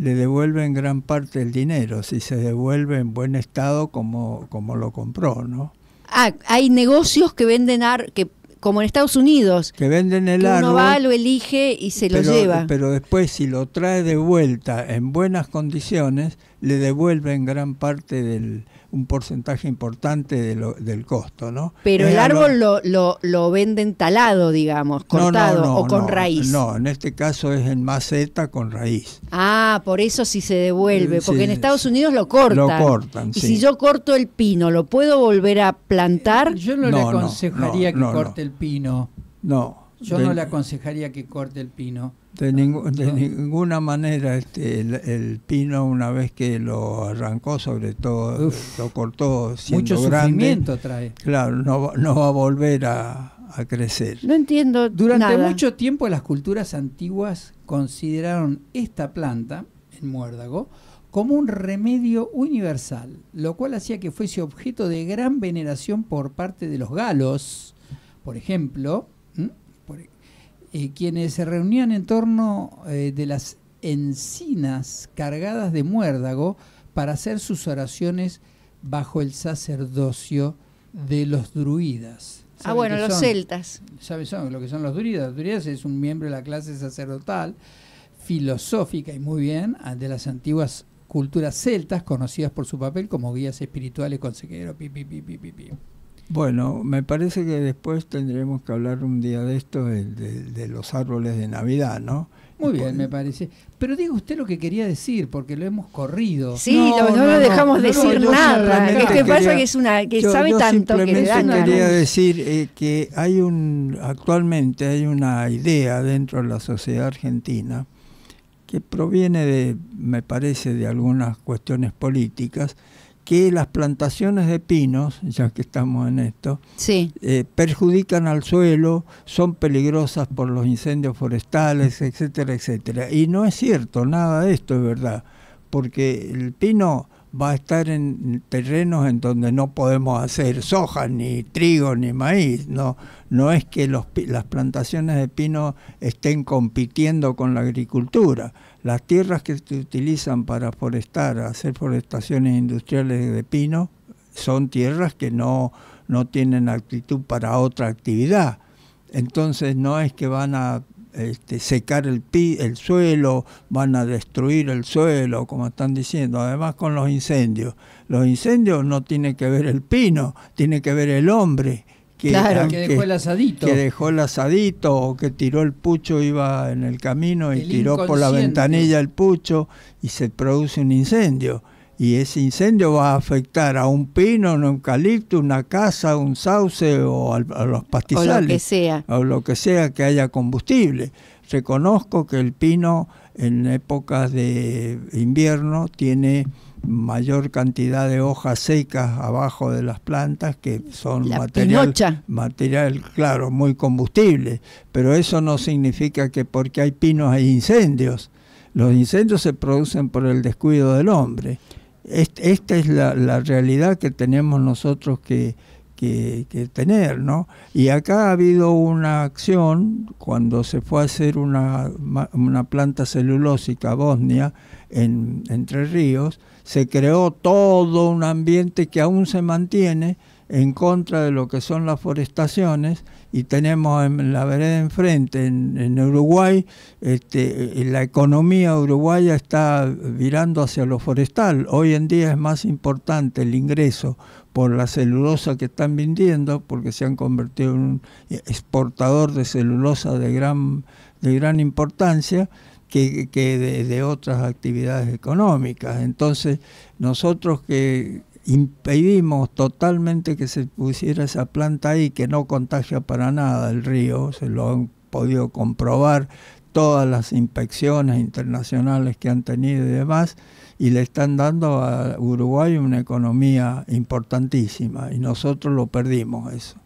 le devuelven gran parte del dinero, si se devuelve en buen estado como, como lo compró, ¿no? Ah, hay negocios que venden, ar que como en Estados Unidos, que venden el que árbol, uno va, lo elige y se pero, lo lleva. Pero después si lo trae de vuelta en buenas condiciones, le devuelven gran parte del, un porcentaje importante de lo, del costo, ¿no? Pero el, el árbol lo, lo, lo venden talado, digamos, cortado no, no, no, o con no, raíz. No, en este caso es en maceta con raíz. Ah, por eso sí se devuelve, porque sí, en Estados Unidos lo cortan. Lo cortan, y sí. si yo corto el pino, ¿lo puedo volver a plantar? Yo no, no le aconsejaría no, no, que no, corte no. el pino. No. Yo de, no le aconsejaría que corte el pino. De, ningu de no. ninguna manera este, el, el pino una vez que lo arrancó, sobre todo Uf, lo cortó siendo mucho grande, sufrimiento trae. Claro, no, no va a volver a, a crecer. No entiendo Durante nada. mucho tiempo las culturas antiguas consideraron esta planta, el muérdago, como un remedio universal, lo cual hacía que fuese objeto de gran veneración por parte de los galos, por ejemplo... Eh, quienes se reunían en torno eh, de las encinas cargadas de muérdago para hacer sus oraciones bajo el sacerdocio de los druidas. Ah, bueno, los son? celtas. ¿Sabes son? lo que son los druidas? Los druidas es un miembro de la clase sacerdotal, filosófica y muy bien, de las antiguas culturas celtas, conocidas por su papel como guías espirituales, consejeros, pi, pi, pi, pi, pi, pi. Bueno, me parece que después tendremos que hablar un día de esto, de, de, de los árboles de Navidad, ¿no? Muy bien, me parece. Pero diga usted lo que quería decir, porque lo hemos corrido. Sí, no lo no, no, no, dejamos no, decir no, nada. Es que quería, pasa que es una que yo, sabe yo tanto que le dan ganas. Quería decir eh, que hay un actualmente hay una idea dentro de la sociedad argentina que proviene de, me parece, de algunas cuestiones políticas, que las plantaciones de pinos, ya que estamos en esto, sí. eh, perjudican al suelo, son peligrosas por los incendios forestales, etcétera, etcétera. Y no es cierto, nada de esto es verdad, porque el pino va a estar en terrenos en donde no podemos hacer soja, ni trigo, ni maíz. No, no es que los, las plantaciones de pino estén compitiendo con la agricultura. Las tierras que se utilizan para forestar, hacer forestaciones industriales de pino, son tierras que no, no tienen aptitud para otra actividad. Entonces no es que van a este, secar el, pi, el suelo, van a destruir el suelo, como están diciendo. Además con los incendios. Los incendios no tiene que ver el pino, tiene que ver el hombre. Que, claro, aunque, que dejó el asadito. Que dejó el asadito o que tiró el pucho, iba en el camino y el tiró por la ventanilla el pucho y se produce un incendio. Y ese incendio va a afectar a un pino, un eucalipto, una casa, un sauce o a, a los pastizales. O lo que sea. O lo que sea que haya combustible. Reconozco que el pino en épocas de invierno tiene mayor cantidad de hojas secas abajo de las plantas que son la material, pinocha. material, claro, muy combustible. Pero eso no significa que porque hay pinos hay incendios. Los incendios se producen por el descuido del hombre. Esta es la, la realidad que tenemos nosotros que, que, que tener, ¿no? Y acá ha habido una acción cuando se fue a hacer una, una planta celulósica Bosnia en Entre Ríos, se creó todo un ambiente que aún se mantiene en contra de lo que son las forestaciones, y tenemos en la vereda enfrente, en, en Uruguay, este, la economía uruguaya está virando hacia lo forestal. Hoy en día es más importante el ingreso por la celulosa que están vendiendo, porque se han convertido en un exportador de celulosa de gran, de gran importancia, que, que de, de otras actividades económicas. Entonces, nosotros que impedimos totalmente que se pusiera esa planta ahí, que no contagia para nada el río, se lo han podido comprobar todas las inspecciones internacionales que han tenido y demás, y le están dando a Uruguay una economía importantísima, y nosotros lo perdimos eso.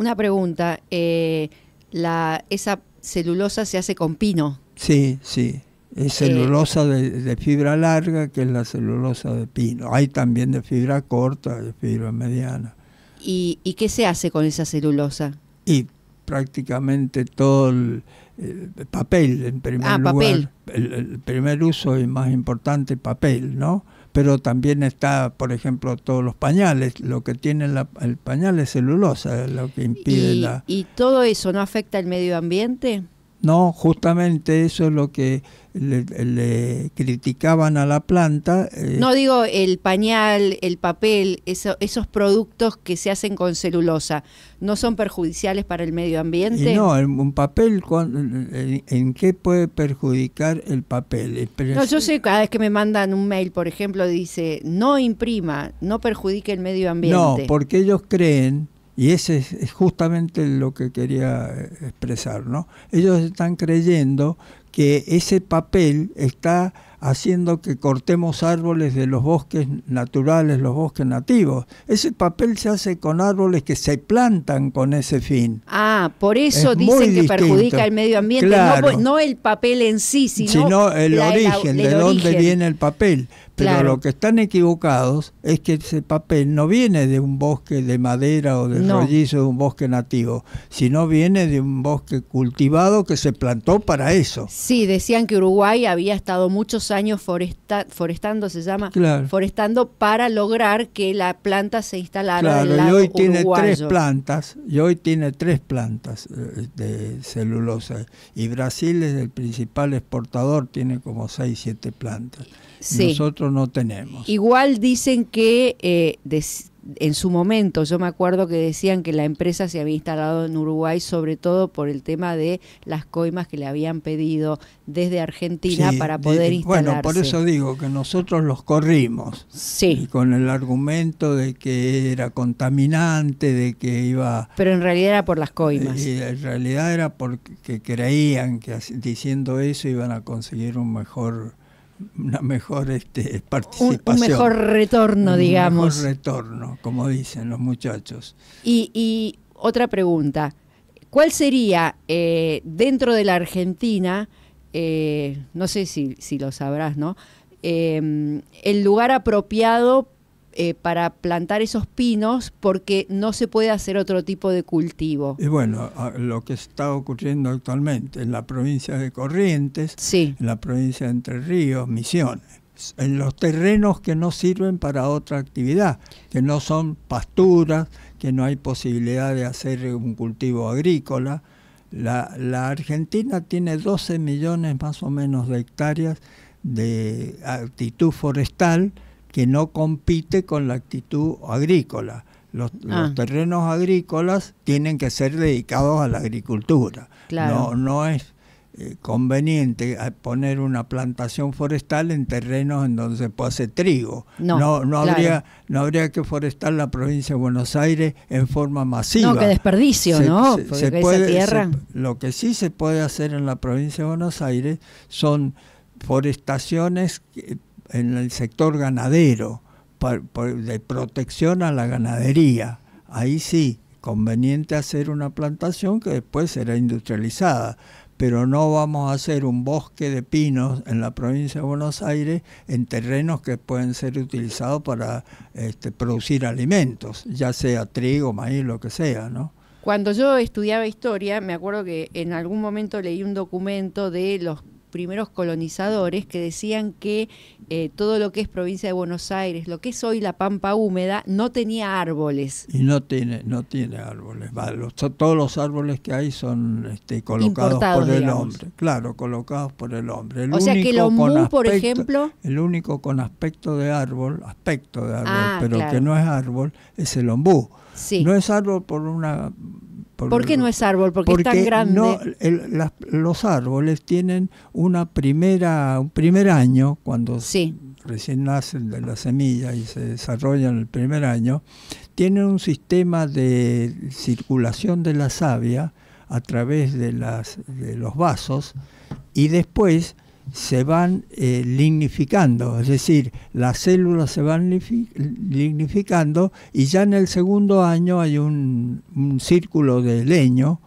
Una pregunta, eh, la, ¿esa celulosa se hace con pino? Sí, sí. Es celulosa de, de fibra larga, que es la celulosa de pino. Hay también de fibra corta, de fibra mediana. ¿Y, y qué se hace con esa celulosa? Y prácticamente todo el, el papel, en primer ah, lugar. Papel. El, el primer uso y más importante, papel, ¿no? Pero también está, por ejemplo, todos los pañales. Lo que tiene la, el pañal es celulosa, lo que impide ¿Y, la... ¿Y todo eso no afecta al medio ambiente? No, justamente eso es lo que le, le criticaban a la planta. Eh. No digo el pañal, el papel, eso, esos productos que se hacen con celulosa, ¿no son perjudiciales para el medio ambiente? Y no, el, un papel, con, en, ¿en qué puede perjudicar el papel? Pero no, yo sé, cada vez que me mandan un mail, por ejemplo, dice, no imprima, no perjudique el medio ambiente. No, porque ellos creen... Y ese es justamente lo que quería expresar, ¿no? Ellos están creyendo que ese papel está haciendo que cortemos árboles de los bosques naturales, los bosques nativos. Ese papel se hace con árboles que se plantan con ese fin. Ah, por eso es dicen que perjudica el medio ambiente, claro. no, no el papel en sí, sino, sino el la, origen, la, de dónde origen. viene el papel. Pero claro. Lo que están equivocados es que ese papel no viene de un bosque de madera o del no. rollizo de un bosque nativo, sino viene de un bosque cultivado que se plantó para eso. Sí, decían que Uruguay había estado muchos años foresta, forestando, se llama, claro. forestando para lograr que la planta se instalara claro, en el lago uruguayo. Tiene tres plantas, y hoy tiene tres plantas de celulosa. Y Brasil es el principal exportador, tiene como seis, siete plantas. Sí. Nosotros no tenemos. Igual dicen que eh, des, en su momento, yo me acuerdo que decían que la empresa se había instalado en Uruguay sobre todo por el tema de las coimas que le habían pedido desde Argentina sí, para poder de, instalarse. Bueno, por eso digo que nosotros los corrimos. Sí. Y con el argumento de que era contaminante, de que iba... Pero en realidad era por las coimas. Eh, en realidad era porque creían que diciendo eso iban a conseguir un mejor... una mejor este, participación. Un mejor retorno, digamos. Un mejor retorno, como dicen los muchachos. Y, y otra pregunta, ¿cuál sería eh, dentro de la Argentina, eh, no sé si, si lo sabrás, ¿no? eh, el lugar apropiado eh, para plantar esos pinos, porque no se puede hacer otro tipo de cultivo. Y bueno, lo que está ocurriendo actualmente en la provincia de Corrientes, sí, en la provincia de Entre Ríos, Misiones, en los terrenos que no sirven para otra actividad, que no son pasturas, que no hay posibilidad de hacer un cultivo agrícola. La, la Argentina tiene doce millones más o menos de hectáreas de actitud forestal que no compite con la actitud agrícola. Los, ah. los terrenos agrícolas tienen que ser dedicados a la agricultura. Claro. No, no es Eh, conveniente poner una plantación forestal en terrenos en donde se puede hacer trigo. No, no, no, claro. habría, no habría que forestar la provincia de Buenos Aires en forma masiva. No, qué desperdicio, se, ¿no? Se, se puede, tierra. Se, lo que sí se puede hacer en la provincia de Buenos Aires son forestaciones en el sector ganadero, par, par, de protección a la ganadería. Ahí sí, conveniente hacer una plantación que después será industrializada. Pero no vamos a hacer un bosque de pinos en la provincia de Buenos Aires en terrenos que pueden ser utilizados para este, producir alimentos, ya sea trigo, maíz, lo que sea, ¿no? Cuando yo estudiaba historia, me acuerdo que en algún momento leí un documento de los primeros colonizadores que decían que eh, todo lo que es provincia de Buenos Aires, lo que es hoy la Pampa Húmeda, no tenía árboles. Y no tiene, no tiene árboles. Vale, los, todos los árboles que hay son este, colocados Importados, por digamos. el hombre. Claro, colocados por el hombre. El o sea que el omú, por ejemplo... El único con aspecto de árbol, aspecto de árbol, ah, pero claro. que no es árbol, es el ombú. Sí. No es árbol por una... Por, ¿Por qué no es árbol? Porque, porque es tan grande. No, el, las, los árboles tienen una primera, un primer año, cuando sí. recién nacen de la semilla y se desarrollan el primer año, tienen un sistema de circulación de la savia a través de, las, de los vasos, y después se van eh, lignificando, es decir, las células se van lignificando y ya en el segundo año hay un, un círculo de leño,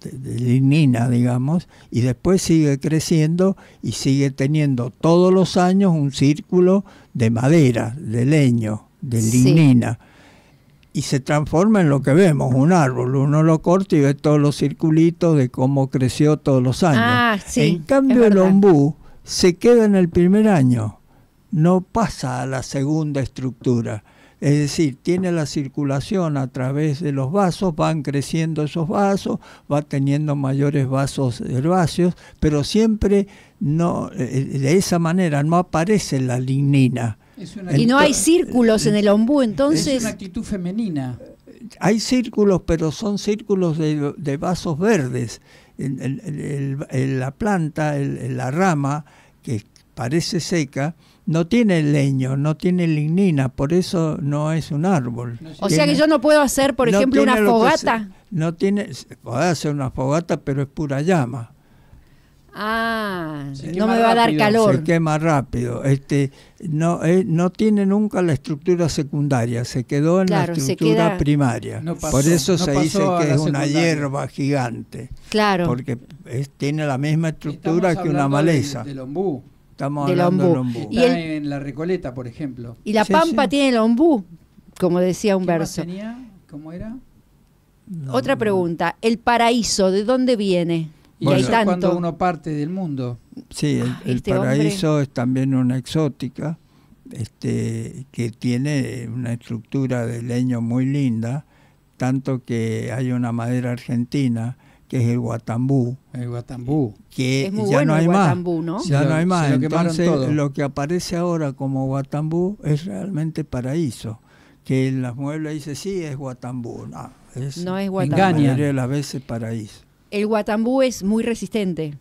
de, de lignina, digamos, y después sigue creciendo y sigue teniendo todos los años un círculo de madera, de leño, de lignina. Sí. Y se transforma en lo que vemos, un árbol. Uno lo corta y ve todos los circulitos de cómo creció todos los años. Ah, sí, en cambio el ombú se queda en el primer año, no pasa a la segunda estructura. Es decir, tiene la circulación a través de los vasos, van creciendo esos vasos, va teniendo mayores vasos herbáceos, pero siempre no, de esa manera no aparece la lignina. Y no hay círculos en el ombú, entonces... Es una actitud femenina. Hay círculos, pero son círculos de, de vasos verdes. El, el, el, la planta, el, la rama, que parece seca, no tiene leño, no tiene lignina, por eso no es un árbol. No, sí. O tiene, sea que yo no puedo hacer, por no ejemplo, una fogata. Se, no tiene... Podés hacer una fogata, pero es pura llama. Ah, no me va a dar calor. Se quema rápido. Este, no, eh, no tiene nunca la estructura secundaria, se quedó en claro, la estructura queda... primaria. No pasó, Por eso no se dice que es una hierba gigante. Claro. Porque es, tiene la misma estructura Estamos que una maleza. Del, del ombú. Estamos del hablando ombú. del ombú. Y Está el... en la Recoleta, por ejemplo. Y la sí, Pampa sí. tiene el ombú, como decía un ¿Qué verso. Más tenía? ¿Cómo era? No, Otra pregunta. ¿El paraíso de dónde viene? Y bueno, eso es cuando uno parte del mundo. Sí, el, ah, el este paraíso hombre. es también una exótica, este, que tiene una estructura de leño muy linda, tanto que hay una madera argentina que es el guatambú. El guatambú. Que es muy ya bueno no hay el guatambú, más. ¿no? Ya lo, no hay más. Lo Entonces todo. lo que aparece ahora como guatambú es realmente paraíso. Que en las mueblas dice, sí, es guatambú. No es, no es guatambú. La mayoría de las veces paraíso. El guatambú es muy resistente.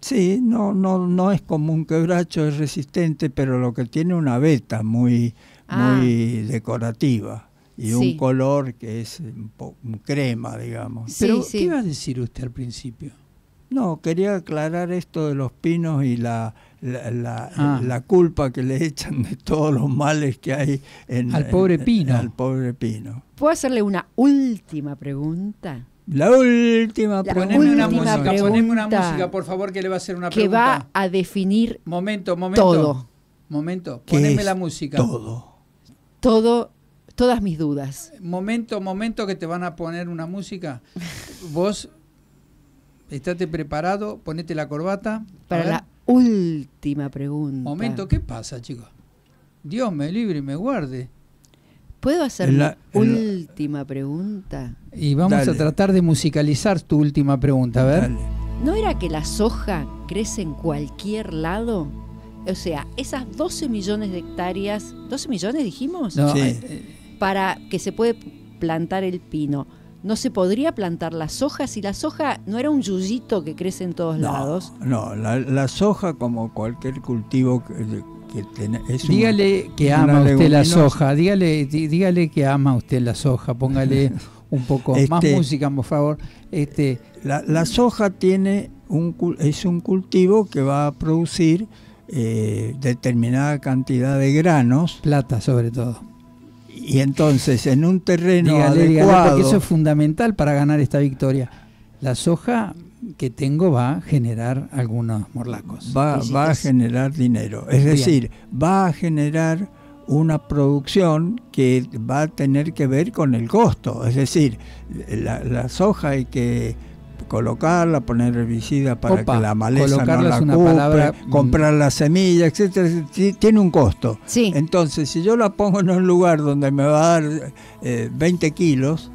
Sí, no, no, no es como un quebracho, es resistente, pero lo que tiene una veta muy, ah. muy decorativa y sí. un color que es un, un crema, digamos. Sí, pero, sí. ¿qué iba a decir usted al principio? No, quería aclarar esto de los pinos y la, la, la, ah. la culpa que le echan de todos los males que hay en, al pobre pino. En, al pobre pino. ¿Puedo hacerle una última pregunta? La última, la poneme última una música, pregunta. Poneme una música, por favor, que le va a hacer una pregunta. Que va a definir momento, momento. todo. Momento, poneme la música. Todo. Todo, todas mis dudas. Momento, momento que te van a poner una música. Vos, estate preparado, ponete la corbata. Para la última pregunta. Momento, ¿qué pasa, chicos? Dios me libre y me guarde. ¿Puedo hacer la última pregunta? Y vamos Dale. a tratar de musicalizar tu última pregunta, a ver. Dale. ¿No era que la soja crece en cualquier lado? O sea, esas doce millones de hectáreas, ¿doce millones dijimos? No, sí. eh, para que se puede plantar el pino. ¿No se podría plantar la soja si la soja no era un yuyito que crece en todos no, lados? No, la, la soja como cualquier cultivo... que, Es dígale una, que ama usted la soja, dígale, dí, dígale que ama usted la soja, póngale un poco este, más música, por favor. Este, la, la soja tiene un, es un cultivo que va a producir eh, determinada cantidad de granos. Plata, sobre todo. Y entonces, en un terreno dígale, adecuado... Dígale, porque eso es fundamental para ganar esta victoria. La soja... que tengo va a generar algunos morlacos. Va, va a generar dinero. Es Bien. decir, va a generar una producción que va a tener que ver con el costo. Es decir, la, la soja hay que colocarla, poner herbicida para Opa, que la maleza no la cubra, palabra... comprar la semilla, etcétera. Tiene un costo. Sí. Entonces, si yo la pongo en un lugar donde me va a dar eh, veinte kilos...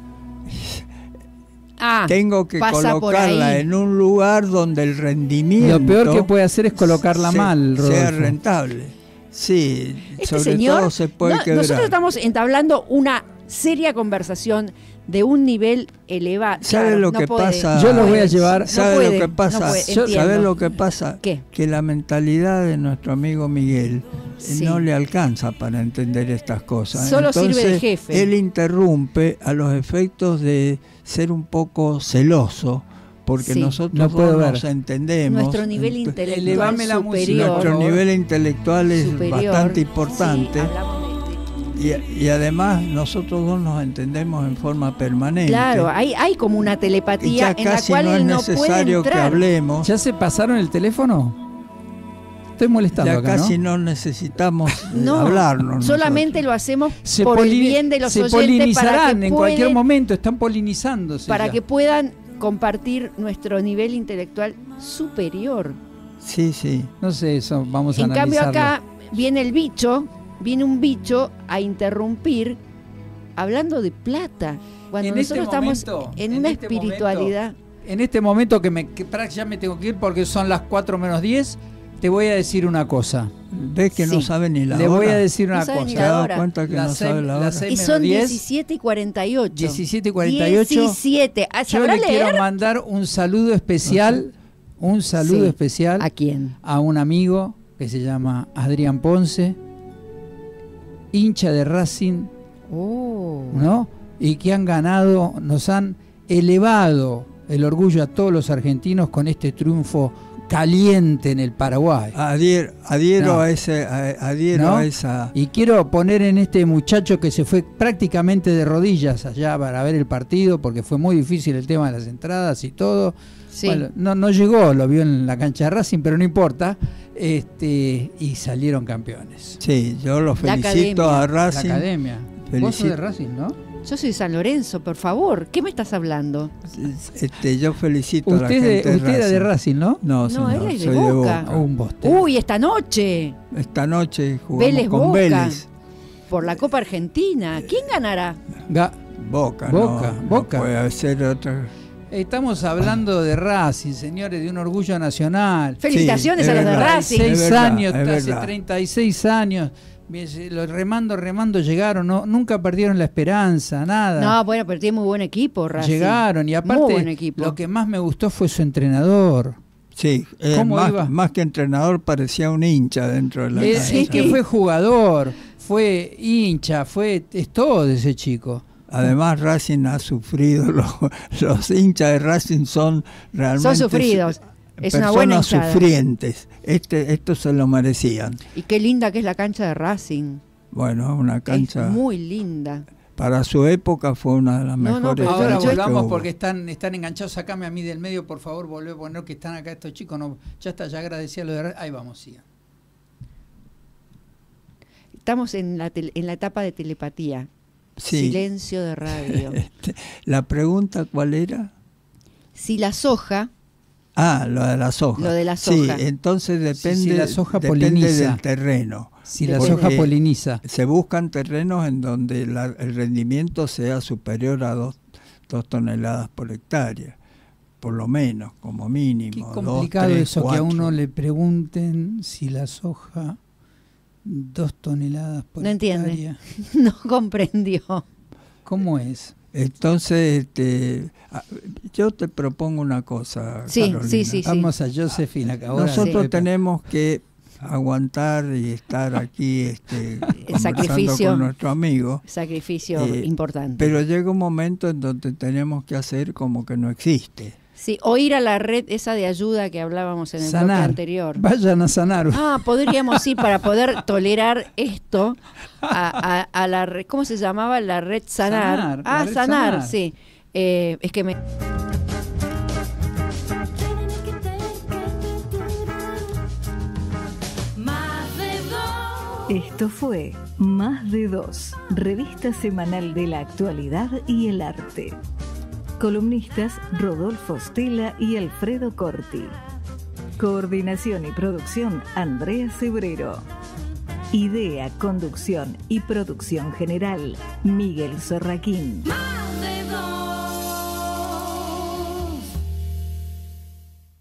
Ah, tengo que colocarla en un lugar donde el rendimiento... Lo peor que puede hacer es colocarla se, mal, Rodolfo. Sea rentable. Sí, este sobre señor, todo se puede no, quebrar. Nosotros estamos entablando una seria conversación de un nivel elevado. ¿Sabe claro, lo no que puede. pasa? Yo lo voy a llevar... ¿Sabe no puede, lo que pasa? No puede, ¿Sabe lo que pasa? ¿Qué? Que la mentalidad de nuestro amigo Miguel sí. no le alcanza para entender estas cosas. Solo Entonces, sirve de jefe. Él interrumpe a los efectos de... ser un poco celoso porque sí, nosotros no nos entendemos. Nuestro nivel intelectual superior. Nuestro nivel intelectual es superior, bastante importante. Sí, y, y además nosotros dos nos entendemos en forma permanente. Claro, hay, hay como una telepatía en la cual no es necesario no puede que hablemos. ¿Ya se pasaron el teléfono? Estoy molestando ya acá, casi no, no necesitamos no, hablarnos. Solamente nosotros. lo hacemos se por el bien de los se oyentes. Se polinizarán para que en pueden, cualquier momento, están polinizándose. Para ya. que puedan compartir nuestro nivel intelectual superior. Sí, sí. No sé, eso vamos a analizarlo. En cambio acá viene el bicho, viene un bicho a interrumpir hablando de plata. Cuando en nosotros este momento, estamos en, en una este espiritualidad. Momento, en este momento que, me, que ya me tengo que ir porque son las cuatro menos diez... Te voy a decir una cosa. ¿Ves que sí. no sabe ni la Le hora? Le voy a decir una no cosa. ¿Te has dado cuenta que la no seis, sabe la hora? Y son diecisiete y cuarenta y ocho. diecisiete y cuarenta y ocho. diecisiete. Yo le leer? quiero mandar un saludo especial. No sé. Un saludo sí. especial. ¿A quién? A un amigo que se llama Adrián Ponce, hincha de Racing. Oh. ¿No? Y que han ganado, nos han elevado el orgullo a todos los argentinos con este triunfo caliente en el Paraguay. Adhiero, adhiero no. a ese, adhiero ¿No? a esa. Y quiero poner en este muchacho que se fue prácticamente de rodillas allá para ver el partido, porque fue muy difícil el tema de las entradas y todo. Sí. Bueno, no, no llegó, lo vio en la cancha de Racing, pero no importa. Este, y salieron campeones. Sí, yo los felicito a Racing. La academia. Felicito. Vos sos de Racing, ¿no? Yo soy de San Lorenzo, por favor. ¿Qué me estás hablando? Este, yo felicito usted a la gente de, Usted Racing. era de Racing, ¿no? No, señor, no él es de soy Boca. de Boca. Oh, Uy, esta noche. Esta noche jugamos Vélez con Boca. Vélez. Por la Copa Argentina. ¿Quién ganará? Ga Boca, Boca, no, Boca. No puede ser otra... Estamos hablando de Racing, señores, de un orgullo nacional. Felicitaciones sí, a los verdad, de Racing. treinta y seis años, hace treinta y seis años. Los remando, remando llegaron, no, nunca perdieron la esperanza, nada. No, bueno, pero tiene muy buen equipo, Racing. Llegaron, y aparte, lo que más me gustó fue su entrenador. Sí, eh, ¿Cómo más, iba? más que entrenador parecía un hincha dentro de la cancha. Es, es que fue jugador, fue hincha, fue es todo de ese chico. Además, Racing ha sufrido, los, los hinchas de Racing son realmente... Son sufridos. Es personas una buena sufrientes, este, esto se lo merecían. Y qué linda que es la cancha de Racing. Bueno, una cancha... Es muy linda. Para su época fue una de las no, mejores. No, ahora volvamos porque están, están enganchados, sacame a mí del medio, por favor, volvé a poner que están acá estos chicos. No, ya está, ya agradecía lo de... Ahí vamos, sigan. estamos en la, tele, en la etapa de telepatía. Sí. Silencio de radio. ¿La pregunta cuál era? Si la soja... Ah, lo de la soja. Lo de la soja. Sí, entonces depende, sí, si la soja depende poliniza, del terreno. Si la soja poliniza. Se buscan terrenos en donde la, el rendimiento sea superior a dos, dos toneladas por hectárea, por lo menos, como mínimo. Qué complicado dos, tres, eso, cuatro. Que a uno le pregunten si la soja... Dos toneladas por no hectárea. No comprendió. ¿Cómo es? Entonces, este, yo te propongo una cosa, sí, Carolina. Sí, sí, vamos sí. a Josefina. Que ahora nosotros sí. tenemos que aguantar y estar aquí este, conversando sacrificio, con nuestro amigo. Sacrificio eh, importante. Pero llega un momento en donde tenemos que hacer como que no existe. Sí, o ir a la red esa de ayuda que hablábamos en el bloque anterior. Vayan a sanar. Ah, podríamos ir para poder tolerar esto a, a, a la red, ¿cómo se llamaba? La Red Sanar. Sanar ah, red sanar, sanar, sí. Eh, es que me... Esto fue Más de Dos, revista semanal de la actualidad y el arte. Columnistas Rodolfo Stella y Alfredo Corti. Coordinación y producción Andrea Cebrero. Idea, conducción y producción general Miguel Zorraquín.